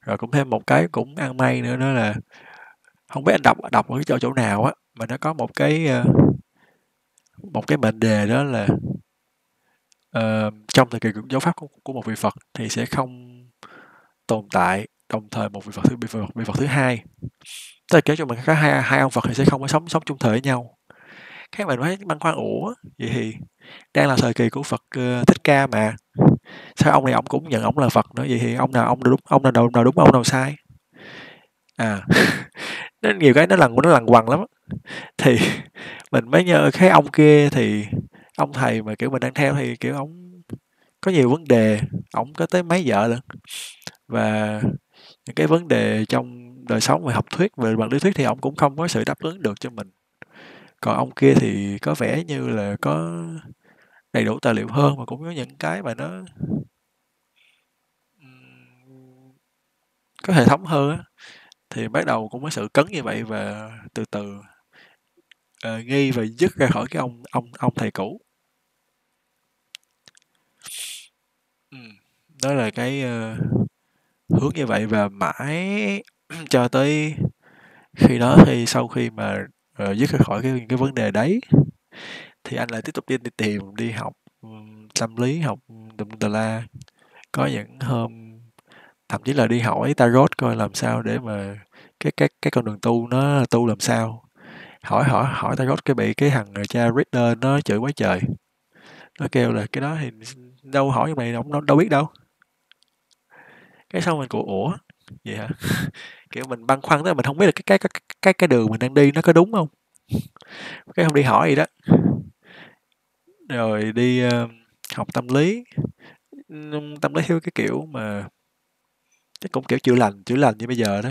Rồi cũng thêm một cái cũng ăn may nữa, đó là không biết anh đọc ở chỗ nào á, mà nó có một cái mệnh đề, đó là trong thời kỳ giáo pháp của một vị Phật thì sẽ không tồn tại đồng thời một vị Phật thứ hai. Tức là kéo cho mình có hai ông Phật thì sẽ không có sống chung thời với nhau. Các bạn nói băn khoăn, ủa vậy thì đang là thời kỳ của Phật Thích Ca mà, sao ông này ông cũng nhận ông là Phật nữa, vậy thì ông nào đúng ông nào sai à? Nên nhiều cái nó lằng quằng lắm. Thì mình mới nhờ cái ông kia, thì ông thầy mà kiểu mình đang theo thì kiểu ông có nhiều vấn đề, ông có tới mấy vợ lận, và những cái vấn đề trong đời sống về học thuyết, về mặt lý thuyết thì ông cũng không có sự đáp ứng được cho mình. Còn ông kia thì có vẻ như là có đầy đủ tài liệu hơn, mà cũng có những cái mà nó có hệ thống hơn á. Thì bắt đầu cũng có sự cấn như vậy, và từ từ nghi và dứt ra khỏi cái ông thầy cũ. Đó là cái hướng như vậy, và mãi cho tới khi đó, thì sau khi mà dứt ra khỏi cái vấn đề đấy, thì anh lại tiếp tục đi tìm, đi học tâm lý, học tùm la. Có những hôm thậm chí là đi hỏi tarot coi làm sao để mà cái con đường tu nó tu làm sao. Hỏi tarot, cái bị cái thằng cha reader nó chửi quá trời. Nó kêu là cái đó thì đâu hỏi như này, nó đâu biết đâu. Cái xong mình cũng ủa vậy hả? Kiểu mình băn khoăn đó, mình không biết là cái đường mình đang đi nó có đúng không. Cái không đi hỏi gì đó. Rồi đi học tâm lý theo cái kiểu mà chắc cũng kiểu chữa lành như bây giờ đó.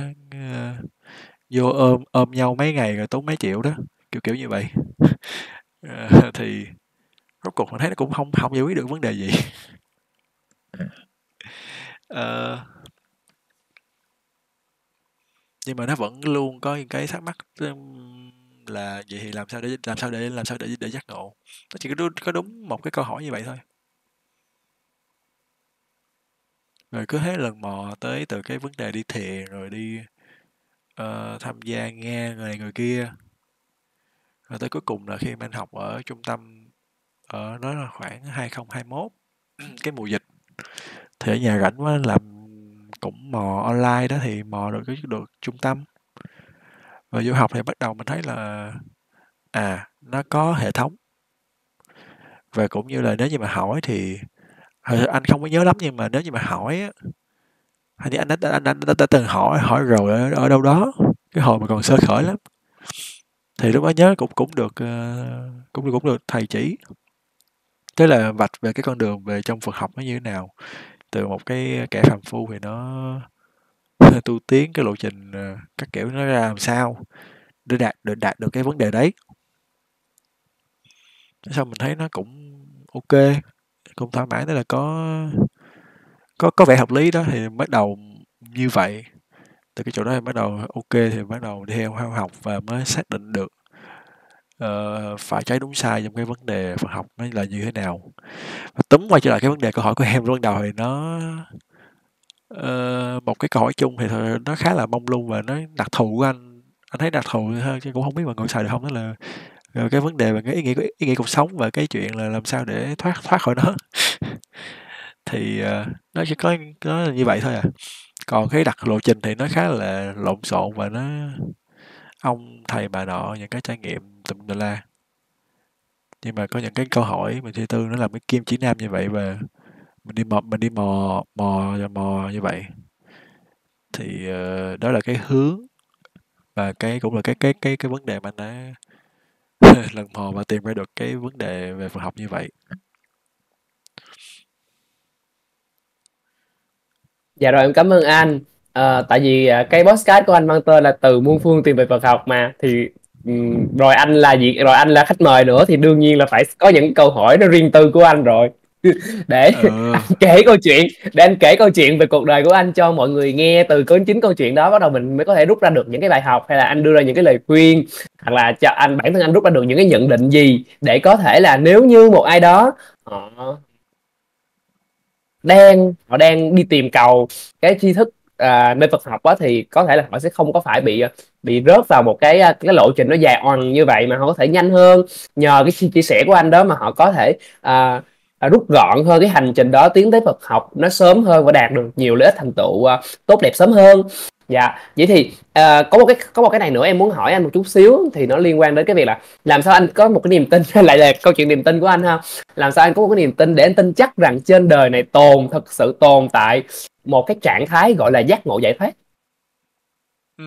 Vô ôm nhau mấy ngày rồi tốn mấy triệu đó, kiểu như vậy. Thì rốt cuộc mình thấy nó cũng không giải quyết được vấn đề gì. Nhưng mà nó vẫn luôn có những cái thắc mắc là vậy thì làm sao để giác ngộ. Nó chỉ có đúng một cái câu hỏi như vậy thôi. Rồi cứ hết lần mò tới từ cái vấn đề đi thiền, rồi đi tham gia nghe người này người kia, rồi tới cuối cùng là khi mình học ở trung tâm ở đó là khoảng 2021, cái mùa dịch, thì ở nhà rảnh quá làm cũng mò online đó, thì mò được trung tâm. Và du học thì bắt đầu mình thấy là nó có hệ thống, và cũng như là nếu như mà hỏi thì anh không có nhớ lắm, nhưng mà nếu như mà hỏi hay thì anh đã từng hỏi rồi ở đâu đó, cái hồi mà còn sơ khởi lắm, thì lúc đó nhớ cũng được thầy chỉ, tức là vạch về cái con đường về trong Phật học nó như thế nào, từ một cái kẻ phàm phu thì nó tu tiến, cái lộ trình các kiểu nó ra làm sao để đạt được cái vấn đề đấy. Xong mình thấy nó cũng ok, cũng thỏa mãn, tức là có vẻ hợp lý đó. Thì bắt đầu như vậy, từ cái chỗ đó thì bắt đầu ok, thì bắt đầu đi theo học và mới xác định được phải trái đúng sai trong cái vấn đề Phật học nó là như thế nào. Và túm quay trở lại cái vấn đề câu hỏi của em lúc đầu, thì nó một cái câu hỏi chung thì nó khá là mông lung và nó đặc thù của anh thấy đặc thù hơn, chứ cũng không biết mọi người xài được không. Đó là cái vấn đề về cái ý nghĩa cuộc sống, và cái chuyện là làm sao để thoát khỏi nó. thì nó chỉ có nó như vậy thôi à. Còn cái đặt lộ trình thì nó khá là lộn xộn và nó ông thầy bà nọ những cái trải nghiệm tùm đà la. Nhưng mà có những cái câu hỏi mình suy tư nó là cái kim chỉ nam như vậy và mình đi mò như vậy thì đó là cái hướng và cái cũng là cái vấn đề mà anh đã lần mò và tìm ra được cái vấn đề về Phật học như vậy. Dạ rồi, em cảm ơn anh. Tại vì cái podcast của anh mang tên là Từ Muôn Phương Tìm Về Phật Học mà, thì rồi anh là gì, rồi anh là khách mời nữa thì đương nhiên là phải có những câu hỏi nó riêng tư của anh rồi. Để anh kể câu chuyện, để anh kể câu chuyện về cuộc đời của anh cho mọi người nghe. Từ có chính câu chuyện đó bắt đầu mình mới có thể rút ra được những cái bài học, hay là anh đưa ra những cái lời khuyên, hoặc là cho anh bản thân anh rút ra được những cái nhận định gì để có thể là nếu như một ai đó họ đang đi tìm cầu cái tri thức nơi Phật học á, thì có thể là họ sẽ không có phải bị rớt vào một cái lộ trình nó dài oằn như vậy, mà họ có thể nhanh hơn nhờ cái chia sẻ của anh đó, mà họ có thể rút gọn hơn cái hành trình đó, tiến tới Phật học nó sớm hơn và đạt được nhiều lợi ích thành tựu tốt đẹp sớm hơn. Dạ, vậy thì có một cái này nữa em muốn hỏi anh một chút xíu, thì nó liên quan đến cái việc là làm sao anh có một cái niềm tin, lại là câu chuyện niềm tin của anh ha, làm sao anh có một cái niềm tin để anh tin chắc rằng trên đời này thật sự tồn tại một cái trạng thái gọi là giác ngộ giải thoát.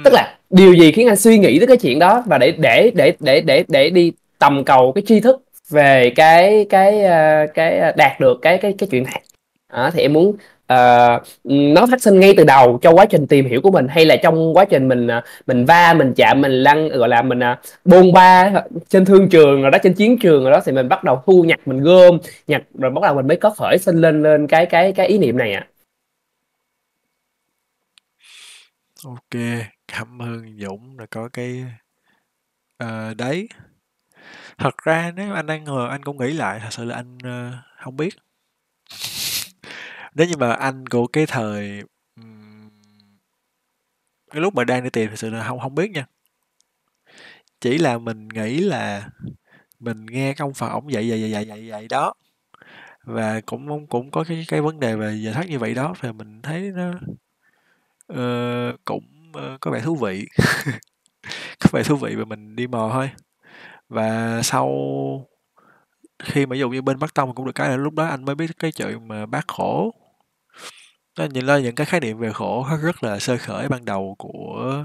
Tức là điều gì khiến anh suy nghĩ tới cái chuyện đó và để đi tầm cầu cái tri thức về cái đạt được cái chuyện này. Thì em muốn nó phát sinh ngay từ đầu trong quá trình tìm hiểu của mình, hay là trong quá trình mình chạm, mình lăn, gọi là mình bôn ba trên thương trường rồi đó, trên chiến trường rồi đó, thì mình bắt đầu thu nhặt, mình gom nhặt, rồi bắt đầu mình mới có khởi sinh lên cái ý niệm này ạ. Ok, cảm ơn Dũng đã có cái đấy. Thật ra nếu anh đang ngờ, anh cũng nghĩ lại, thật sự là anh không biết. Nếu như mà anh của cái thời cái lúc mà đang đi tìm, thật sự là không biết nha. Chỉ là mình nghĩ là mình nghe cái ông Phật ổng dạy đó, và cũng có cái vấn đề về giải thoát như vậy đó, thì mình thấy nó cũng có vẻ thú vị. Có vẻ thú vị và mình đi mò thôi. Và sau khi mà ví dụ như bên Bắc Tông cũng được cái là lúc đó anh mới biết cái chuyện mà bác khổ. Nó nhìn lên những cái khái niệm về khổ rất là sơ khởi ban đầu của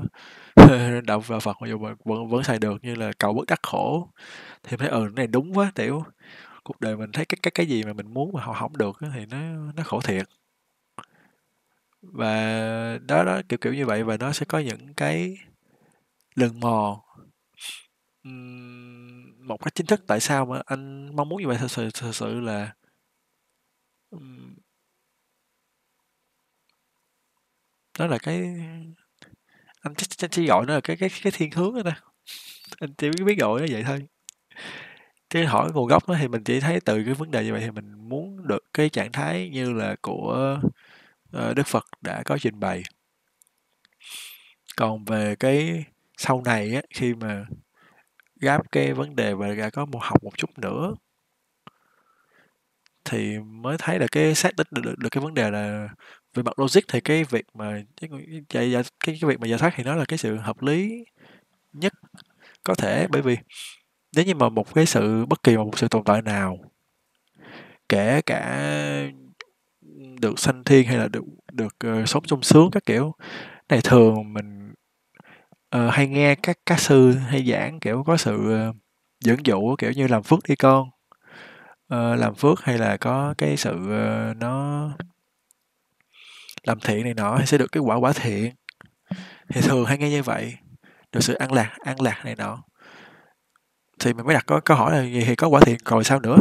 đạo Phật mà dù vẫn xài được, như là cầu bất đắc khổ, thì thấy cái này đúng quá, tiểu cuộc đời mình thấy cái gì mà mình muốn mà họ không được thì nó khổ thiệt. Và đó kiểu như vậy, và nó sẽ có những cái lần mò một cách chính thức. Tại sao mà anh mong muốn như vậy? Thật sự là đó là cái anh chỉ gọi nó là cái thiên hướng đó nè, anh chỉ biết gọi nó vậy thôi, chứ hỏi nguồn gốc đó thì mình chỉ thấy từ cái vấn đề như vậy thì mình muốn được cái trạng thái như là của Đức Phật đã có trình bày. Còn về cái sau này á, khi mà gáp cái vấn đề và có một học một chút nữa thì mới thấy là cái xác định được cái vấn đề là về mặt logic, thì cái việc mà cái việc mà giải thoát thì nó là cái sự hợp lý nhất có thể. Bởi vì nếu như mà một cái sự bất kỳ một sự tồn tại nào, kể cả được sanh thiên hay là được sống sung sướng các kiểu này, thường mình hay nghe các sư hay giảng kiểu có sự dẫn dụ kiểu như làm phước đi con, làm phước, hay là có cái sự nó làm thiện này nọ thì sẽ được cái quả thiện, thì thường hay nghe như vậy, được sự an lạc này nọ, thì mình mới đặt câu hỏi là gì thì có quả thiện rồi sao nữa.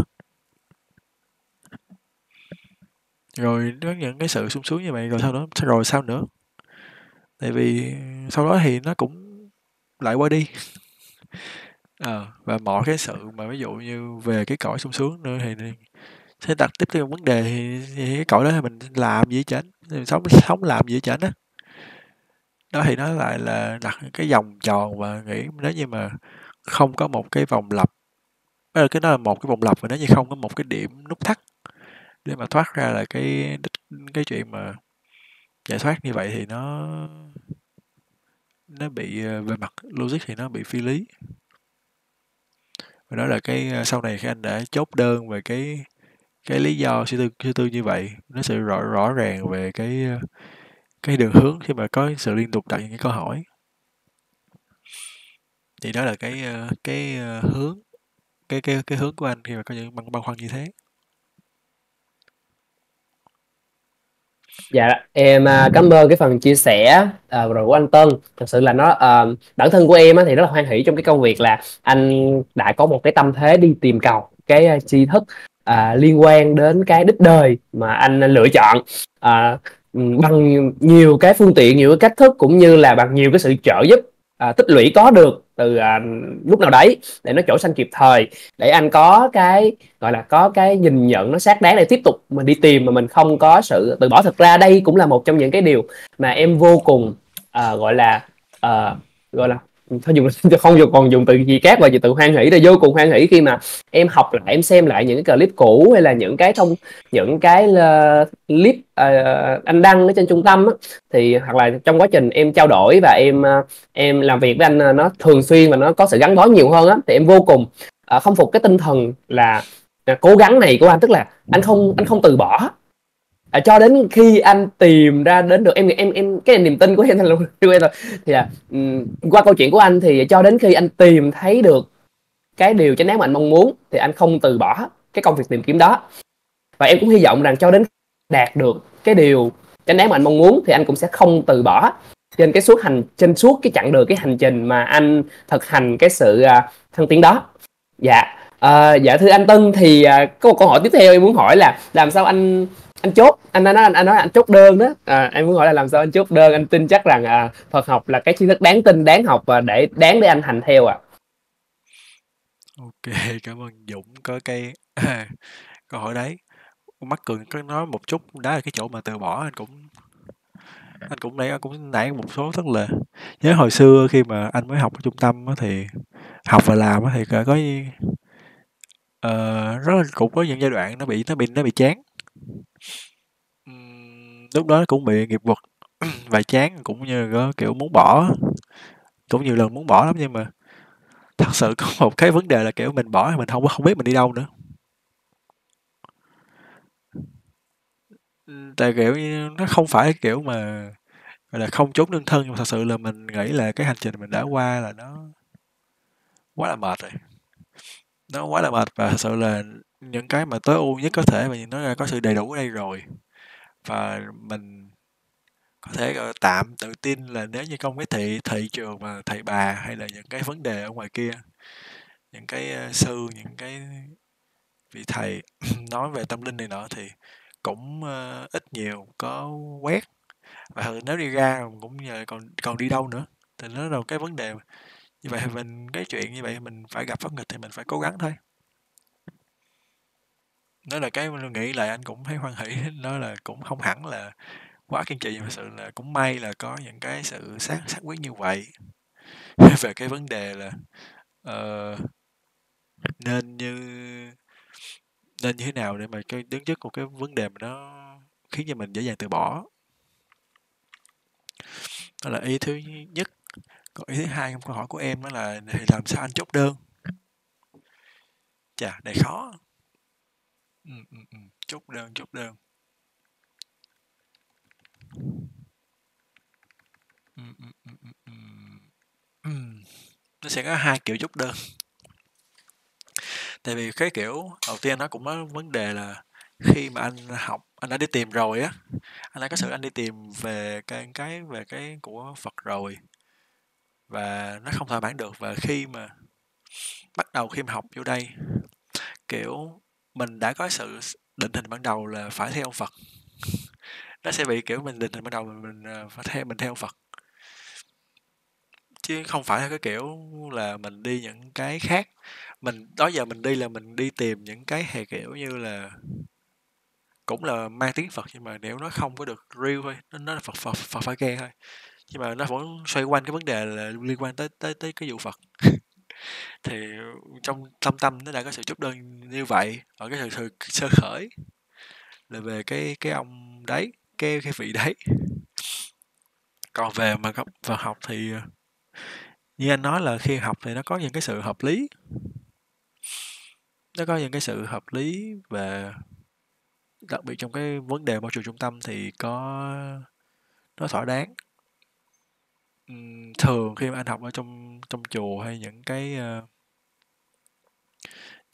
Rồi có những cái sự sung sướng như vậy rồi sao nữa. Tại vì sau đó thì nó cũng lại qua đi. Và mọi cái sự mà ví dụ như về cái cõi sung sướng nữa thì sẽ đặt tiếp theo vấn đề thì cái cõi đó thì mình làm gì chảnh, mình sống làm gì chảnh á. Đó thì nó lại là đặt cái vòng tròn, và nghĩ nếu như mà không có một cái vòng lặp, cái đó là một cái vòng lặp, và nếu như không có một cái điểm nút thắt để mà thoát ra là cái chuyện mà giải thoát như vậy thì nó bị về mặt logic thì nó bị phi lý. Và đó là cái sau này khi anh đã chốt đơn về cái lý do suy tư như vậy, nó sẽ rõ ràng về cái đường hướng khi mà có sự liên tục đặt những cái câu hỏi. Thì đó là cái hướng của anh khi mà có những băn khoăn như thế. Dạ, em cảm ơn cái phần chia sẻ rồi của anh Tân. Thật sự là nó bản thân của em thì rất là hoan hỷ trong cái công việc là anh đã có một cái tâm thế đi tìm cầu cái tri thức liên quan đến cái đích đời mà anh lựa chọn bằng nhiều cái phương tiện, nhiều cái cách thức, cũng như là bằng nhiều cái sự trợ giúp tích lũy có được từ lúc nào đấy để nó trổ xanh kịp thời, để anh có cái gọi là có cái nhìn nhận nó xác đáng để tiếp tục mình đi tìm mà mình không có sự từ bỏ. Thực ra đây cũng là một trong những cái điều mà em vô cùng gọi là không còn dùng từ gì khác, và từ hoan hỷ, là vô cùng hoan hỷ khi mà em học lại, em xem lại những cái clip cũ hay là những cái clip anh đăng ở trên trung tâm á, thì hoặc là trong quá trình em trao đổi và em làm việc với anh nó thường xuyên và nó có sự gắn bó nhiều hơn á, thì em vô cùng không phục cái tinh thần là cố gắng này của anh, tức là anh không từ bỏ. Cho đến khi anh tìm ra đến được em cái niềm tin của em luôn rồi, thì là qua câu chuyện của anh thì cho đến khi anh tìm thấy được cái điều chánh đáng mà anh mong muốn thì anh không từ bỏ cái công việc tìm kiếm đó. Và em cũng hy vọng rằng cho đến đạt được cái điều chánh đáng mà anh mong muốn thì anh cũng sẽ không từ bỏ trên cái chặng đường mà anh thực hành cái sự thăng tiến đó. Dạ thưa anh Tân, thì có một câu hỏi tiếp theo em muốn hỏi là làm sao anh chốt đơn đó, em muốn hỏi là làm sao anh chốt đơn? Anh tin chắc rằng Phật học là cái tri thức đáng tin, đáng học và đáng để anh hành theo ạ. Ok, cảm ơn Dũng có cái câu hỏi đấy. Mắc Cường có nói một chút đó là cái chỗ mà từ bỏ, anh cũng nãy một số, tức là nhớ hồi xưa khi mà anh mới học ở trung tâm thì học và làm thì có cũng có những giai đoạn nó bị chán. Lúc đó cũng bị nghiệp vật và chán, cũng như có kiểu muốn bỏ, cũng nhiều lần muốn bỏ lắm, nhưng mà thật sự có một cái vấn đề là kiểu mình bỏ mình không biết mình đi đâu nữa. Tại kiểu nó không phải kiểu mà là không trốn nương thân, nhưng mà thật sự là mình nghĩ là cái hành trình mình đã qua là nó quá là mệt rồi, nó quá là mệt. Và thật sự là những cái mà tối ưu nhất có thể mà nó là có sự đầy đủ ở đây rồi, và mình có thể tạm tự tin là nếu như không cái thị trường mà thầy bà hay là những cái vấn đề ở ngoài kia, những cái sư, những cái vị thầy nói về tâm linh này nọ thì cũng ít nhiều có quét, và nếu đi ra cũng nhờ còn đi đâu nữa, thì nó là cái vấn đề như vậy. Mình cái chuyện như vậy mình phải gặp pháp nghịch thì mình phải cố gắng thôi. Đó là cái mình nghĩ lại anh cũng thấy hoan hỷ, nó là cũng không hẳn là quá kiên trì, nhưng mà sự là cũng may là có những cái sự xác quyết như vậy về cái vấn đề là nên như thế nào để mà cái đứng trước một cái vấn đề mà nó khiến cho mình dễ dàng từ bỏ. Đó là ý thứ nhất. Còn ý thứ hai trong câu hỏi của em đó là thì làm sao anh chốt đơn? Chà, này khó. Chốt đơn. Nó sẽ có hai kiểu chốt đơn. Tại vì cái kiểu đầu tiên nó cũng có vấn đề là khi mà anh học, anh đã đi tìm rồi á, anh đã có sự anh đi tìm về cái của Phật rồi, và nó không thỏa mãn được. Và khi mà bắt đầu khi mà học vô đây, kiểu mình đã có sự định hình ban đầu là phải theo Phật, nó sẽ bị kiểu mình định hình ban đầu mình theo Phật, chứ không phải là cái kiểu là mình đi những cái khác. Mình đó giờ mình đi là mình đi tìm những cái hệ kiểu như là cũng là mang tiếng Phật, nhưng mà nếu nó không có được real thôi, nó là Phật phải ghen thôi, nhưng mà nó vẫn xoay quanh cái vấn đề là liên quan tới cái vụ Phật. Thì trong tâm nó đã có sự chốt đơn như vậy ở cái sự sơ khởi, là về cái ông đấy, cái vị đấy. Còn về mà vào học thì như anh nói là khi học thì nó có những cái sự hợp lý, nó có những cái sự hợp lý, và đặc biệt trong cái vấn đề môi trường trung tâm thì có nó thỏa đáng. Thường khi mà anh học ở trong chùa hay những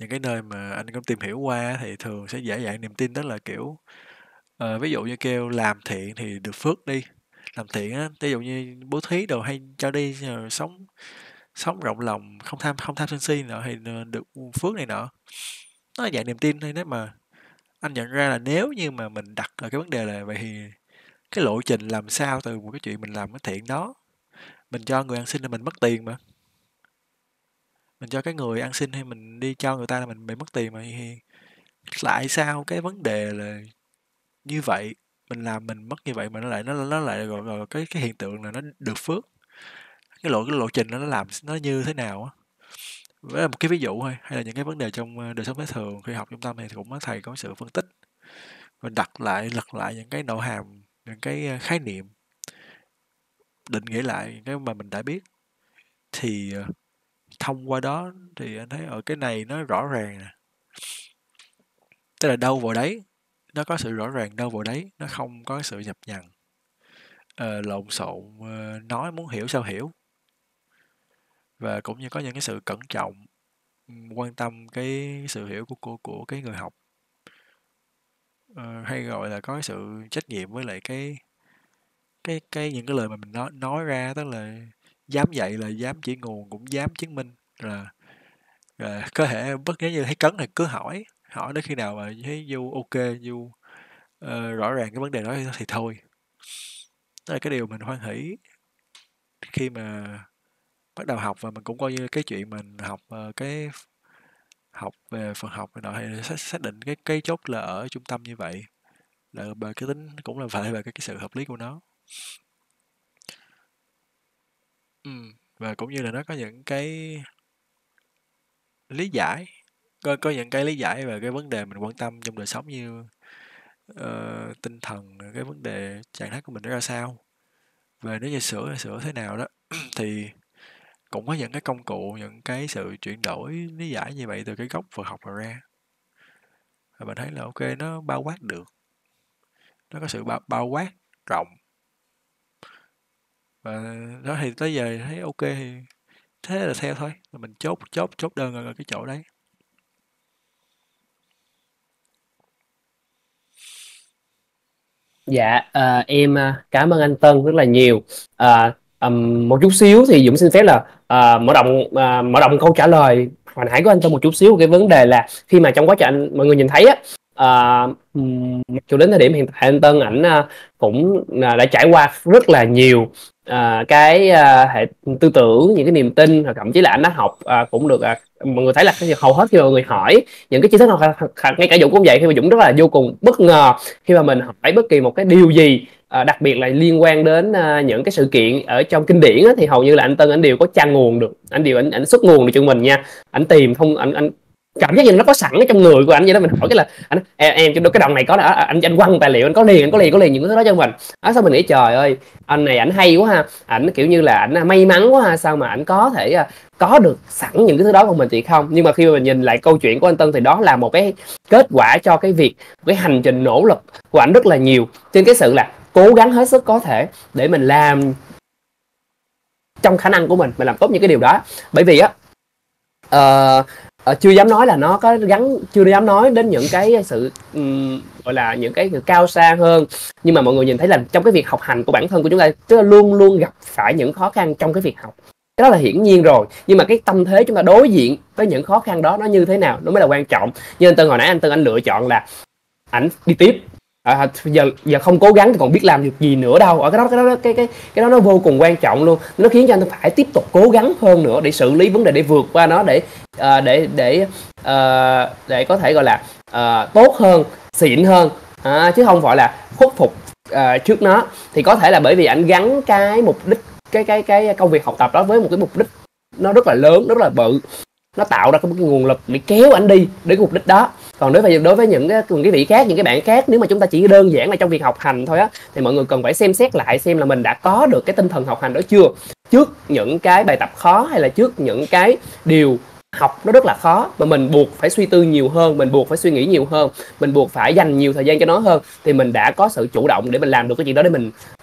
cái nơi mà anh cũng tìm hiểu qua thì thường sẽ dễ dàng niềm tin, tức là kiểu ví dụ như kêu làm thiện thì được phước đi, làm thiện á, ví dụ như bố thí đồ hay cho đi, sống rộng lòng, không tham sân si nữa thì được phước này nọ. Nó dạng niềm tin thôi. Nếu mà anh nhận ra là nếu như mà mình đặt ở cái vấn đề là vậy thì cái lộ trình làm sao từ một cái chuyện mình làm cái thiện đó, mình cho người ăn xin là mình mất tiền mà, mình cho cái người ăn xin hay mình đi cho người ta là mình bị mất tiền mà, thì lại sao cái vấn đề là như vậy mình làm mình mất như vậy mà nó lại gọi cái hiện tượng là nó được phước. Cái lộ trình nó làm nó như thế nào á, với là một cái ví dụ thôi. Hay là những cái vấn đề trong đời sống thường khi học trung tâm thì cũng thầy có sự phân tích và lật lại những cái nội hàm, những cái khái niệm, định nghĩa lại những cái mà mình đã biết, thì thông qua đó thì anh thấy ở cái này nó rõ ràng nè, tức là đâu vào đấy nó có sự rõ ràng, đâu vào đấy nó không có sự nhập nhằng, lộn xộn, nói muốn hiểu sao hiểu, và cũng như có những cái sự cẩn trọng, quan tâm cái sự hiểu của cái người học, hay gọi là có sự trách nhiệm với lại cái những cái lời mà mình nói ra, tức là dám dạy là dám chỉ nguồn, cũng dám chứng minh, là có thể bất cứ như thấy cấn thì cứ hỏi đến khi nào mà thấy du ok, du rõ ràng cái vấn đề đó thì thôi. Đó là cái điều mình hoan hỷ khi mà bắt đầu học, và mình cũng coi như cái chuyện mình học về phần học này nọ thì xác định cái chốt là ở trung tâm như vậy, là về cái tính cũng là phải về cái sự hợp lý của nó. Và cũng như là nó có những cái lý giải, có những cái lý giải về cái vấn đề mình quan tâm trong đời sống, như tinh thần, cái vấn đề trạng thái của mình nó ra sao, về nếu như sửa thế nào đó thì cũng có những cái công cụ, những cái sự chuyển đổi lý giải như vậy từ cái gốc vừa học mà ra. Và mình thấy là ok, nó bao quát được, nó có sự bao quát rộng, và đó thì tới giờ thấy ok thì thế là theo thôi, mình chốt đơn ở cái chỗ đấy. Dạ, em cảm ơn anh Tân rất là nhiều. Một chút xíu thì Dũng xin phép là mở rộng câu trả lời hồi nãy của anh Tân một chút xíu. Cái vấn đề là khi mà trong quá trình mọi người nhìn thấy á, cho đến thời điểm hiện tại anh Tân ảnh cũng đã trải qua rất là nhiều cái hệ tư tưởng, những cái niềm tin, hoặc thậm chí là anh đã học cũng được. Mọi người thấy là hầu hết khi mà mọi người hỏi những cái tri thức ngay cả Dũng cũng vậy, khi mà Dũng rất là vô cùng bất ngờ khi mà mình hỏi bất kỳ một cái điều gì, đặc biệt là liên quan đến những cái sự kiện ở trong kinh điển á, thì hầu như là anh Tân anh đều có tra nguồn được, anh xuất nguồn được cho mình nha, anh tìm thông, anh cảm giác như nó có sẵn ở trong người của anh vậy đó. Mình hỏi cái là anh, em cho cái đoạn này có đã, anh quăng tài liệu, anh có liền những thứ đó cho mình. Sao mình nghĩ trời ơi anh này ảnh hay quá ha, ảnh kiểu như là ảnh may mắn quá ha, sao mà ảnh có thể có được sẵn những cái thứ đó của mình thì không. Nhưng mà khi mà mình nhìn lại câu chuyện của anh Tân thì đó là một cái kết quả cho cái việc, cái hành trình nỗ lực của ảnh rất là nhiều trên cái sự là cố gắng hết sức có thể để mình làm trong khả năng của mình làm tốt những cái điều đó. Bởi vì á, chưa dám nói là nó có gắn, chưa dám nói đến những cái sự gọi là những cái sự cao xa hơn, nhưng mà mọi người nhìn thấy là trong cái việc học hành của bản thân của chúng ta, tức là luôn luôn gặp phải những khó khăn trong cái việc học, cái đó là hiển nhiên rồi. Nhưng mà cái tâm thế chúng ta đối diện với những khó khăn đó nó như thế nào, nó mới là quan trọng. Như anh Tân hồi nãy, anh Tân anh lựa chọn là ảnh đi tiếp, giờ không cố gắng thì còn biết làm được gì nữa đâu. Ở cái đó nó vô cùng quan trọng luôn, nó khiến cho anh phải tiếp tục cố gắng hơn nữa để xử lý vấn đề, để vượt qua nó, để có thể gọi là tốt hơn, xịn hơn, chứ không phải là khuất phục trước nó. Thì có thể là bởi vì anh gắn cái mục đích, cái công việc học tập đó với một cái mục đích nó rất là lớn, rất là bự, nó tạo ra một cái nguồn lực để kéo anh đi đến cái mục đích đó. Còn đối với những quý vị khác, những cái bạn khác, nếu mà chúng ta chỉ đơn giản là trong việc học hành thôi á, thì mọi người cần phải xem xét lại xem là mình đã có được cái tinh thần học hành đó chưa, trước những cái bài tập khó hay là trước những cái điều học nó rất là khó mà mình buộc phải suy tư nhiều hơn, mình buộc phải suy nghĩ nhiều hơn, mình buộc phải dành nhiều thời gian cho nó hơn, thì mình đã có sự chủ động để mình làm được cái chuyện đó,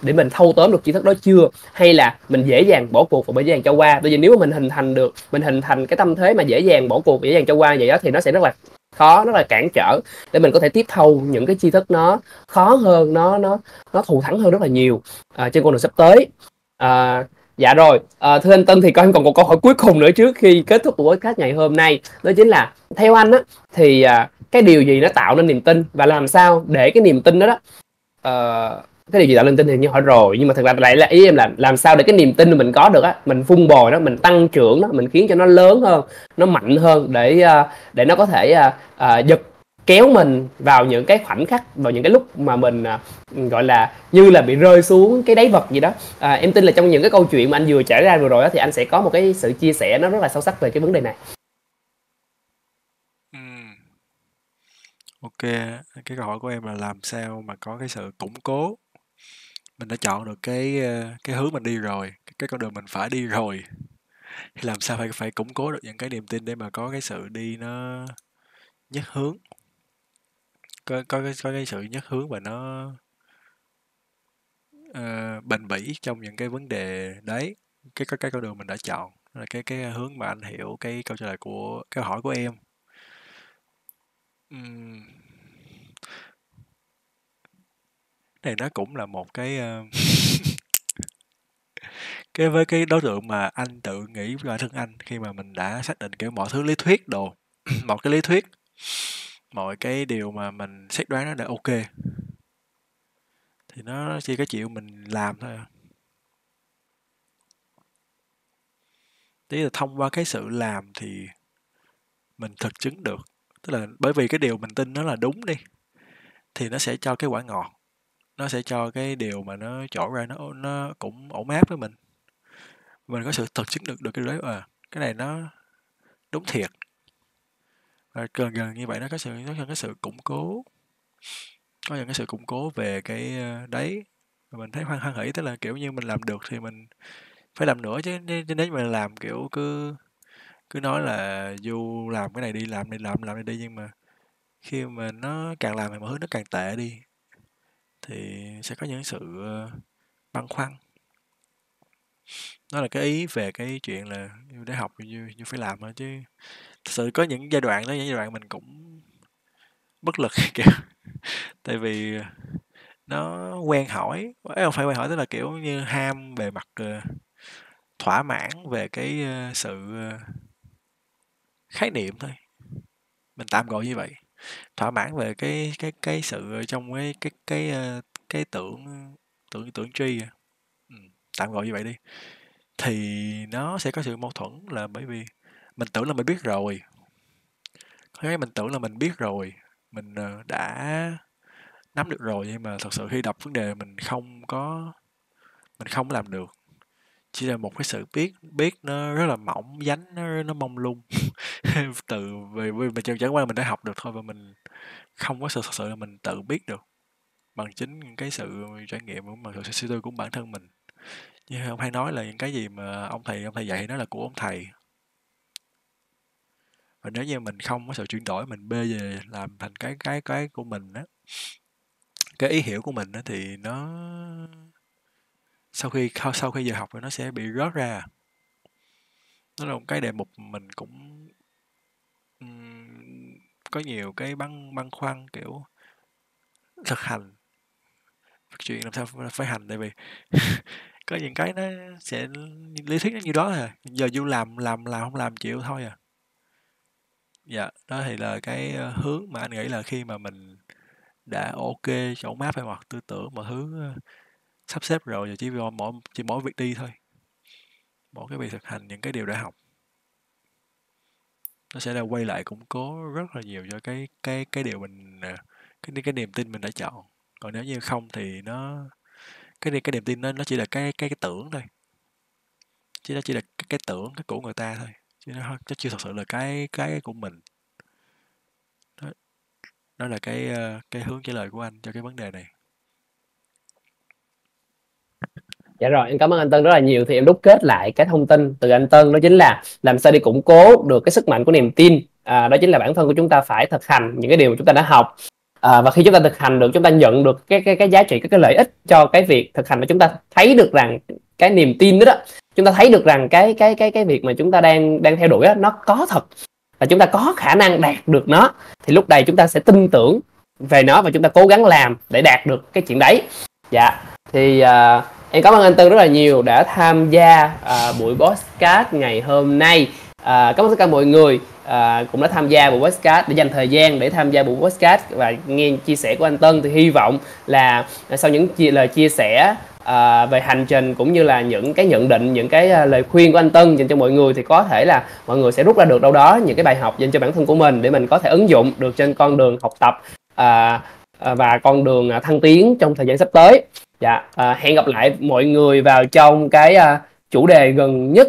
để mình thâu tóm được tri thức đó chưa, hay là mình dễ dàng bỏ cuộc và dễ dàng cho qua. Bởi vì nếu mà mình hình thành cái tâm thế mà dễ dàng bỏ cuộc, dễ dàng cho qua vậy đó thì nó sẽ rất là khó, rất là cản trở để mình có thể tiếp thâu những cái tri thức nó khó hơn, nó thù thắng hơn rất là nhiều trên con đường sắp tới. Dạ rồi, thưa anh Tân thì con còn một câu hỏi cuối cùng nữa trước khi kết thúc buổi podcast ngày hôm nay. Đó chính là theo anh á, thì cái điều gì nó tạo nên niềm tin và làm sao để cái niềm tin đó cái điều gì tạo nên tin thì như hỏi rồi, nhưng mà thật ra lại là ý em là làm sao để cái niềm tin mình có được á, mình vun bồi nó, mình tăng trưởng nó, mình khiến cho nó lớn hơn, nó mạnh hơn để nó có thể giật kéo mình vào những cái khoảnh khắc, vào những cái lúc mà mình gọi là như là bị rơi xuống cái đáy vực gì đó. Em tin là trong những cái câu chuyện mà anh vừa trải ra vừa rồi đó, thì anh sẽ có một cái sự chia sẻ nó rất là sâu sắc về cái vấn đề này. Ok, cái câu hỏi của em là làm sao mà có cái sự củng cố. Mình đã chọn được cái hướng mình đi rồi, cái con đường mình phải đi rồi, thì làm sao phải củng cố được những cái niềm tin để mà có cái sự đi nó nhất hướng, có cái sự nhất hướng và nó bền bỉ trong những cái vấn đề đấy, cái con đường mình đã chọn là cái hướng mà anh hiểu cái câu trả lời của câu hỏi của em. Này nó cũng là một cái cái với cái đối tượng mà anh tự nghĩ bản thân anh khi mà mình đã xác định kiểu mọi thứ lý thuyết đồ một cái lý thuyết, mọi cái điều mà mình xét đoán nó đã ok thì nó chỉ có chịu mình làm thôi. Thế là thông qua cái sự làm thì mình thực chứng được, tức là bởi vì cái điều mình tin nó là đúng đi thì nó sẽ cho cái quả ngọt, nó sẽ cho cái điều mà nó trổ ra nó cũng ổn áp với mình có sự thực chứng được cái đấy, cái này nó đúng thiệt. Gần như vậy nó có sự củng cố, có những cái sự củng cố về cái đấy và mình thấy hoan hỉ, tức là kiểu như mình làm được thì mình phải làm nữa chứ, nếu mà làm kiểu cứ nói là du làm cái này đi, làm này đi, nhưng mà khi mà nó càng làm thì mọi thứ nó càng tệ đi thì sẽ có những sự băn khoăn. Nó là cái ý về cái chuyện là để học như phải làm thôi, chứ thật sự có những giai đoạn đó, những giai đoạn mình cũng bất lực kìa tại vì nó quen hỏi, không phải quen hỏi, tức là kiểu như ham về mặt thỏa mãn về cái sự khái niệm thôi, mình tạm gọi như vậy, thỏa mãn về cái sự trong cái tưởng tri à. Tạm gọi như vậy đi, thì nó sẽ có sự mâu thuẫn là bởi vì mình tưởng là mình biết rồi, mình đã nắm được rồi, nhưng mà thật sự khi đọc vấn đề mình không làm được, chỉ là một cái sự biết nó rất là mỏng dánh, nó mông lung từ vì mình chẳng qua là mình đã học được thôi và mình không có sự thật sự là mình tự biết được bằng chính những cái sự trải nghiệm của mình, sự suy tư của bản thân mình. Nhưng không hay nói là những cái gì mà ông thầy dạy nó là của ông thầy, và nếu như mình không có sự chuyển đổi, mình bê về làm thành cái của mình á, cái ý hiểu của mình á, thì nó sau khi giờ học thì nó sẽ bị rớt ra. Nó là một cái đề mục mình cũng có nhiều cái băn khoăn kiểu thực hành chuyện làm sao phải hành, tại vì có những cái nó sẽ lý thuyết nó như đó rồi, giờ vô làm không làm chịu thôi à. Dạ, đó thì là cái hướng mà anh nghĩ là khi mà mình đã ok chỗ map hay hoặc tư tưởng mọi thứ sắp xếp rồi, giờ chỉ mỗi việc đi thôi, mỗi cái việc thực hành những cái điều đã học, nó sẽ là quay lại củng cố rất là nhiều cho cái điều mình cái niềm tin mình đã chọn. Còn nếu như không thì nó cái niềm tin nó chỉ là cái tưởng thôi, chứ nó chỉ là cái tưởng cái của người ta thôi, chứ nó chưa thật sự là cái của mình đó. Đó là cái hướng trả lời của anh cho cái vấn đề này. Dạ rồi, em cảm ơn anh Tân rất là nhiều. Thì em đúc kết lại cái thông tin từ anh Tân, đó chính là làm sao để củng cố được cái sức mạnh của niềm tin. Đó chính là bản thân của chúng ta phải thực hành những cái điều mà chúng ta đã học. Và khi chúng ta thực hành được, chúng ta nhận được cái giá trị, cái lợi ích cho cái việc thực hành, và chúng ta thấy được rằng cái niềm tin đó, chúng ta thấy được rằng cái việc mà chúng ta đang theo đuổi đó, nó có thật, và chúng ta có khả năng đạt được nó. Thì lúc này chúng ta sẽ tin tưởng về nó và chúng ta cố gắng làm để đạt được cái chuyện đấy. Dạ, thì em cảm ơn anh Tân rất là nhiều đã tham gia buổi podcast ngày hôm nay. Cảm ơn tất cả mọi người cũng đã tham gia buổi podcast, để dành thời gian để tham gia buổi podcast và nghe chia sẻ của anh Tân. Thì hy vọng là sau những lời chia sẻ về hành trình, cũng như là những cái nhận định, những cái lời khuyên của anh Tân dành cho mọi người, thì có thể là mọi người sẽ rút ra được đâu đó những cái bài học dành cho bản thân của mình, để mình có thể ứng dụng được trên con đường học tập và con đường thăng tiến trong thời gian sắp tới. Dạ, hẹn gặp lại mọi người vào trong cái chủ đề gần nhất.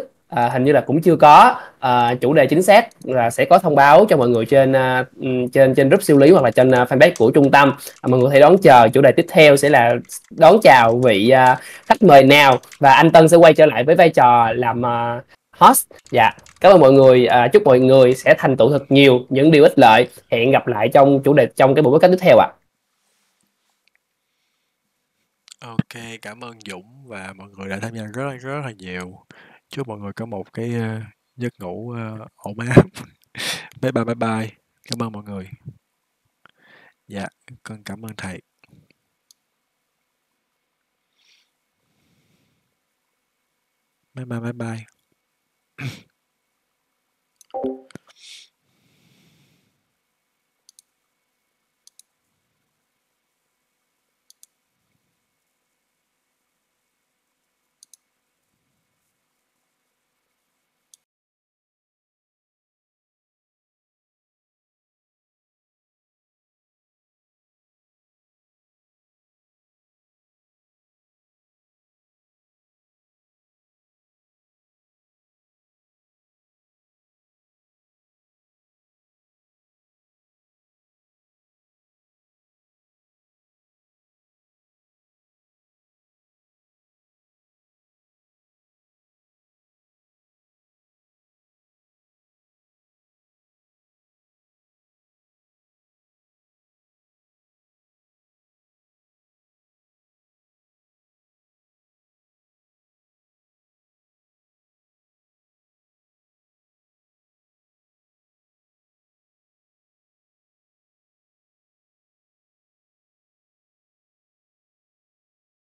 Hình như là cũng chưa có chủ đề chính xác, là sẽ có thông báo cho mọi người trên group siêu lý, hoặc là trên fanpage của trung tâm. Mọi người hãy đón chờ chủ đề tiếp theo sẽ là đón chào vị khách mời nào, và anh Tân sẽ quay trở lại với vai trò làm host. Dạ, cảm ơn mọi người. Chúc mọi người sẽ thành tựu thật nhiều những điều ích lợi. Hẹn gặp lại trong chủ đề, trong cái buổi podcast tiếp theo ạ. Ok, cảm ơn Dũng và mọi người đã tham gia rất là nhiều. Chúc mọi người có một cái giấc ngủ ổn áp. Bye bye. Cảm ơn mọi người. Dạ, con cảm ơn thầy. Bye bye.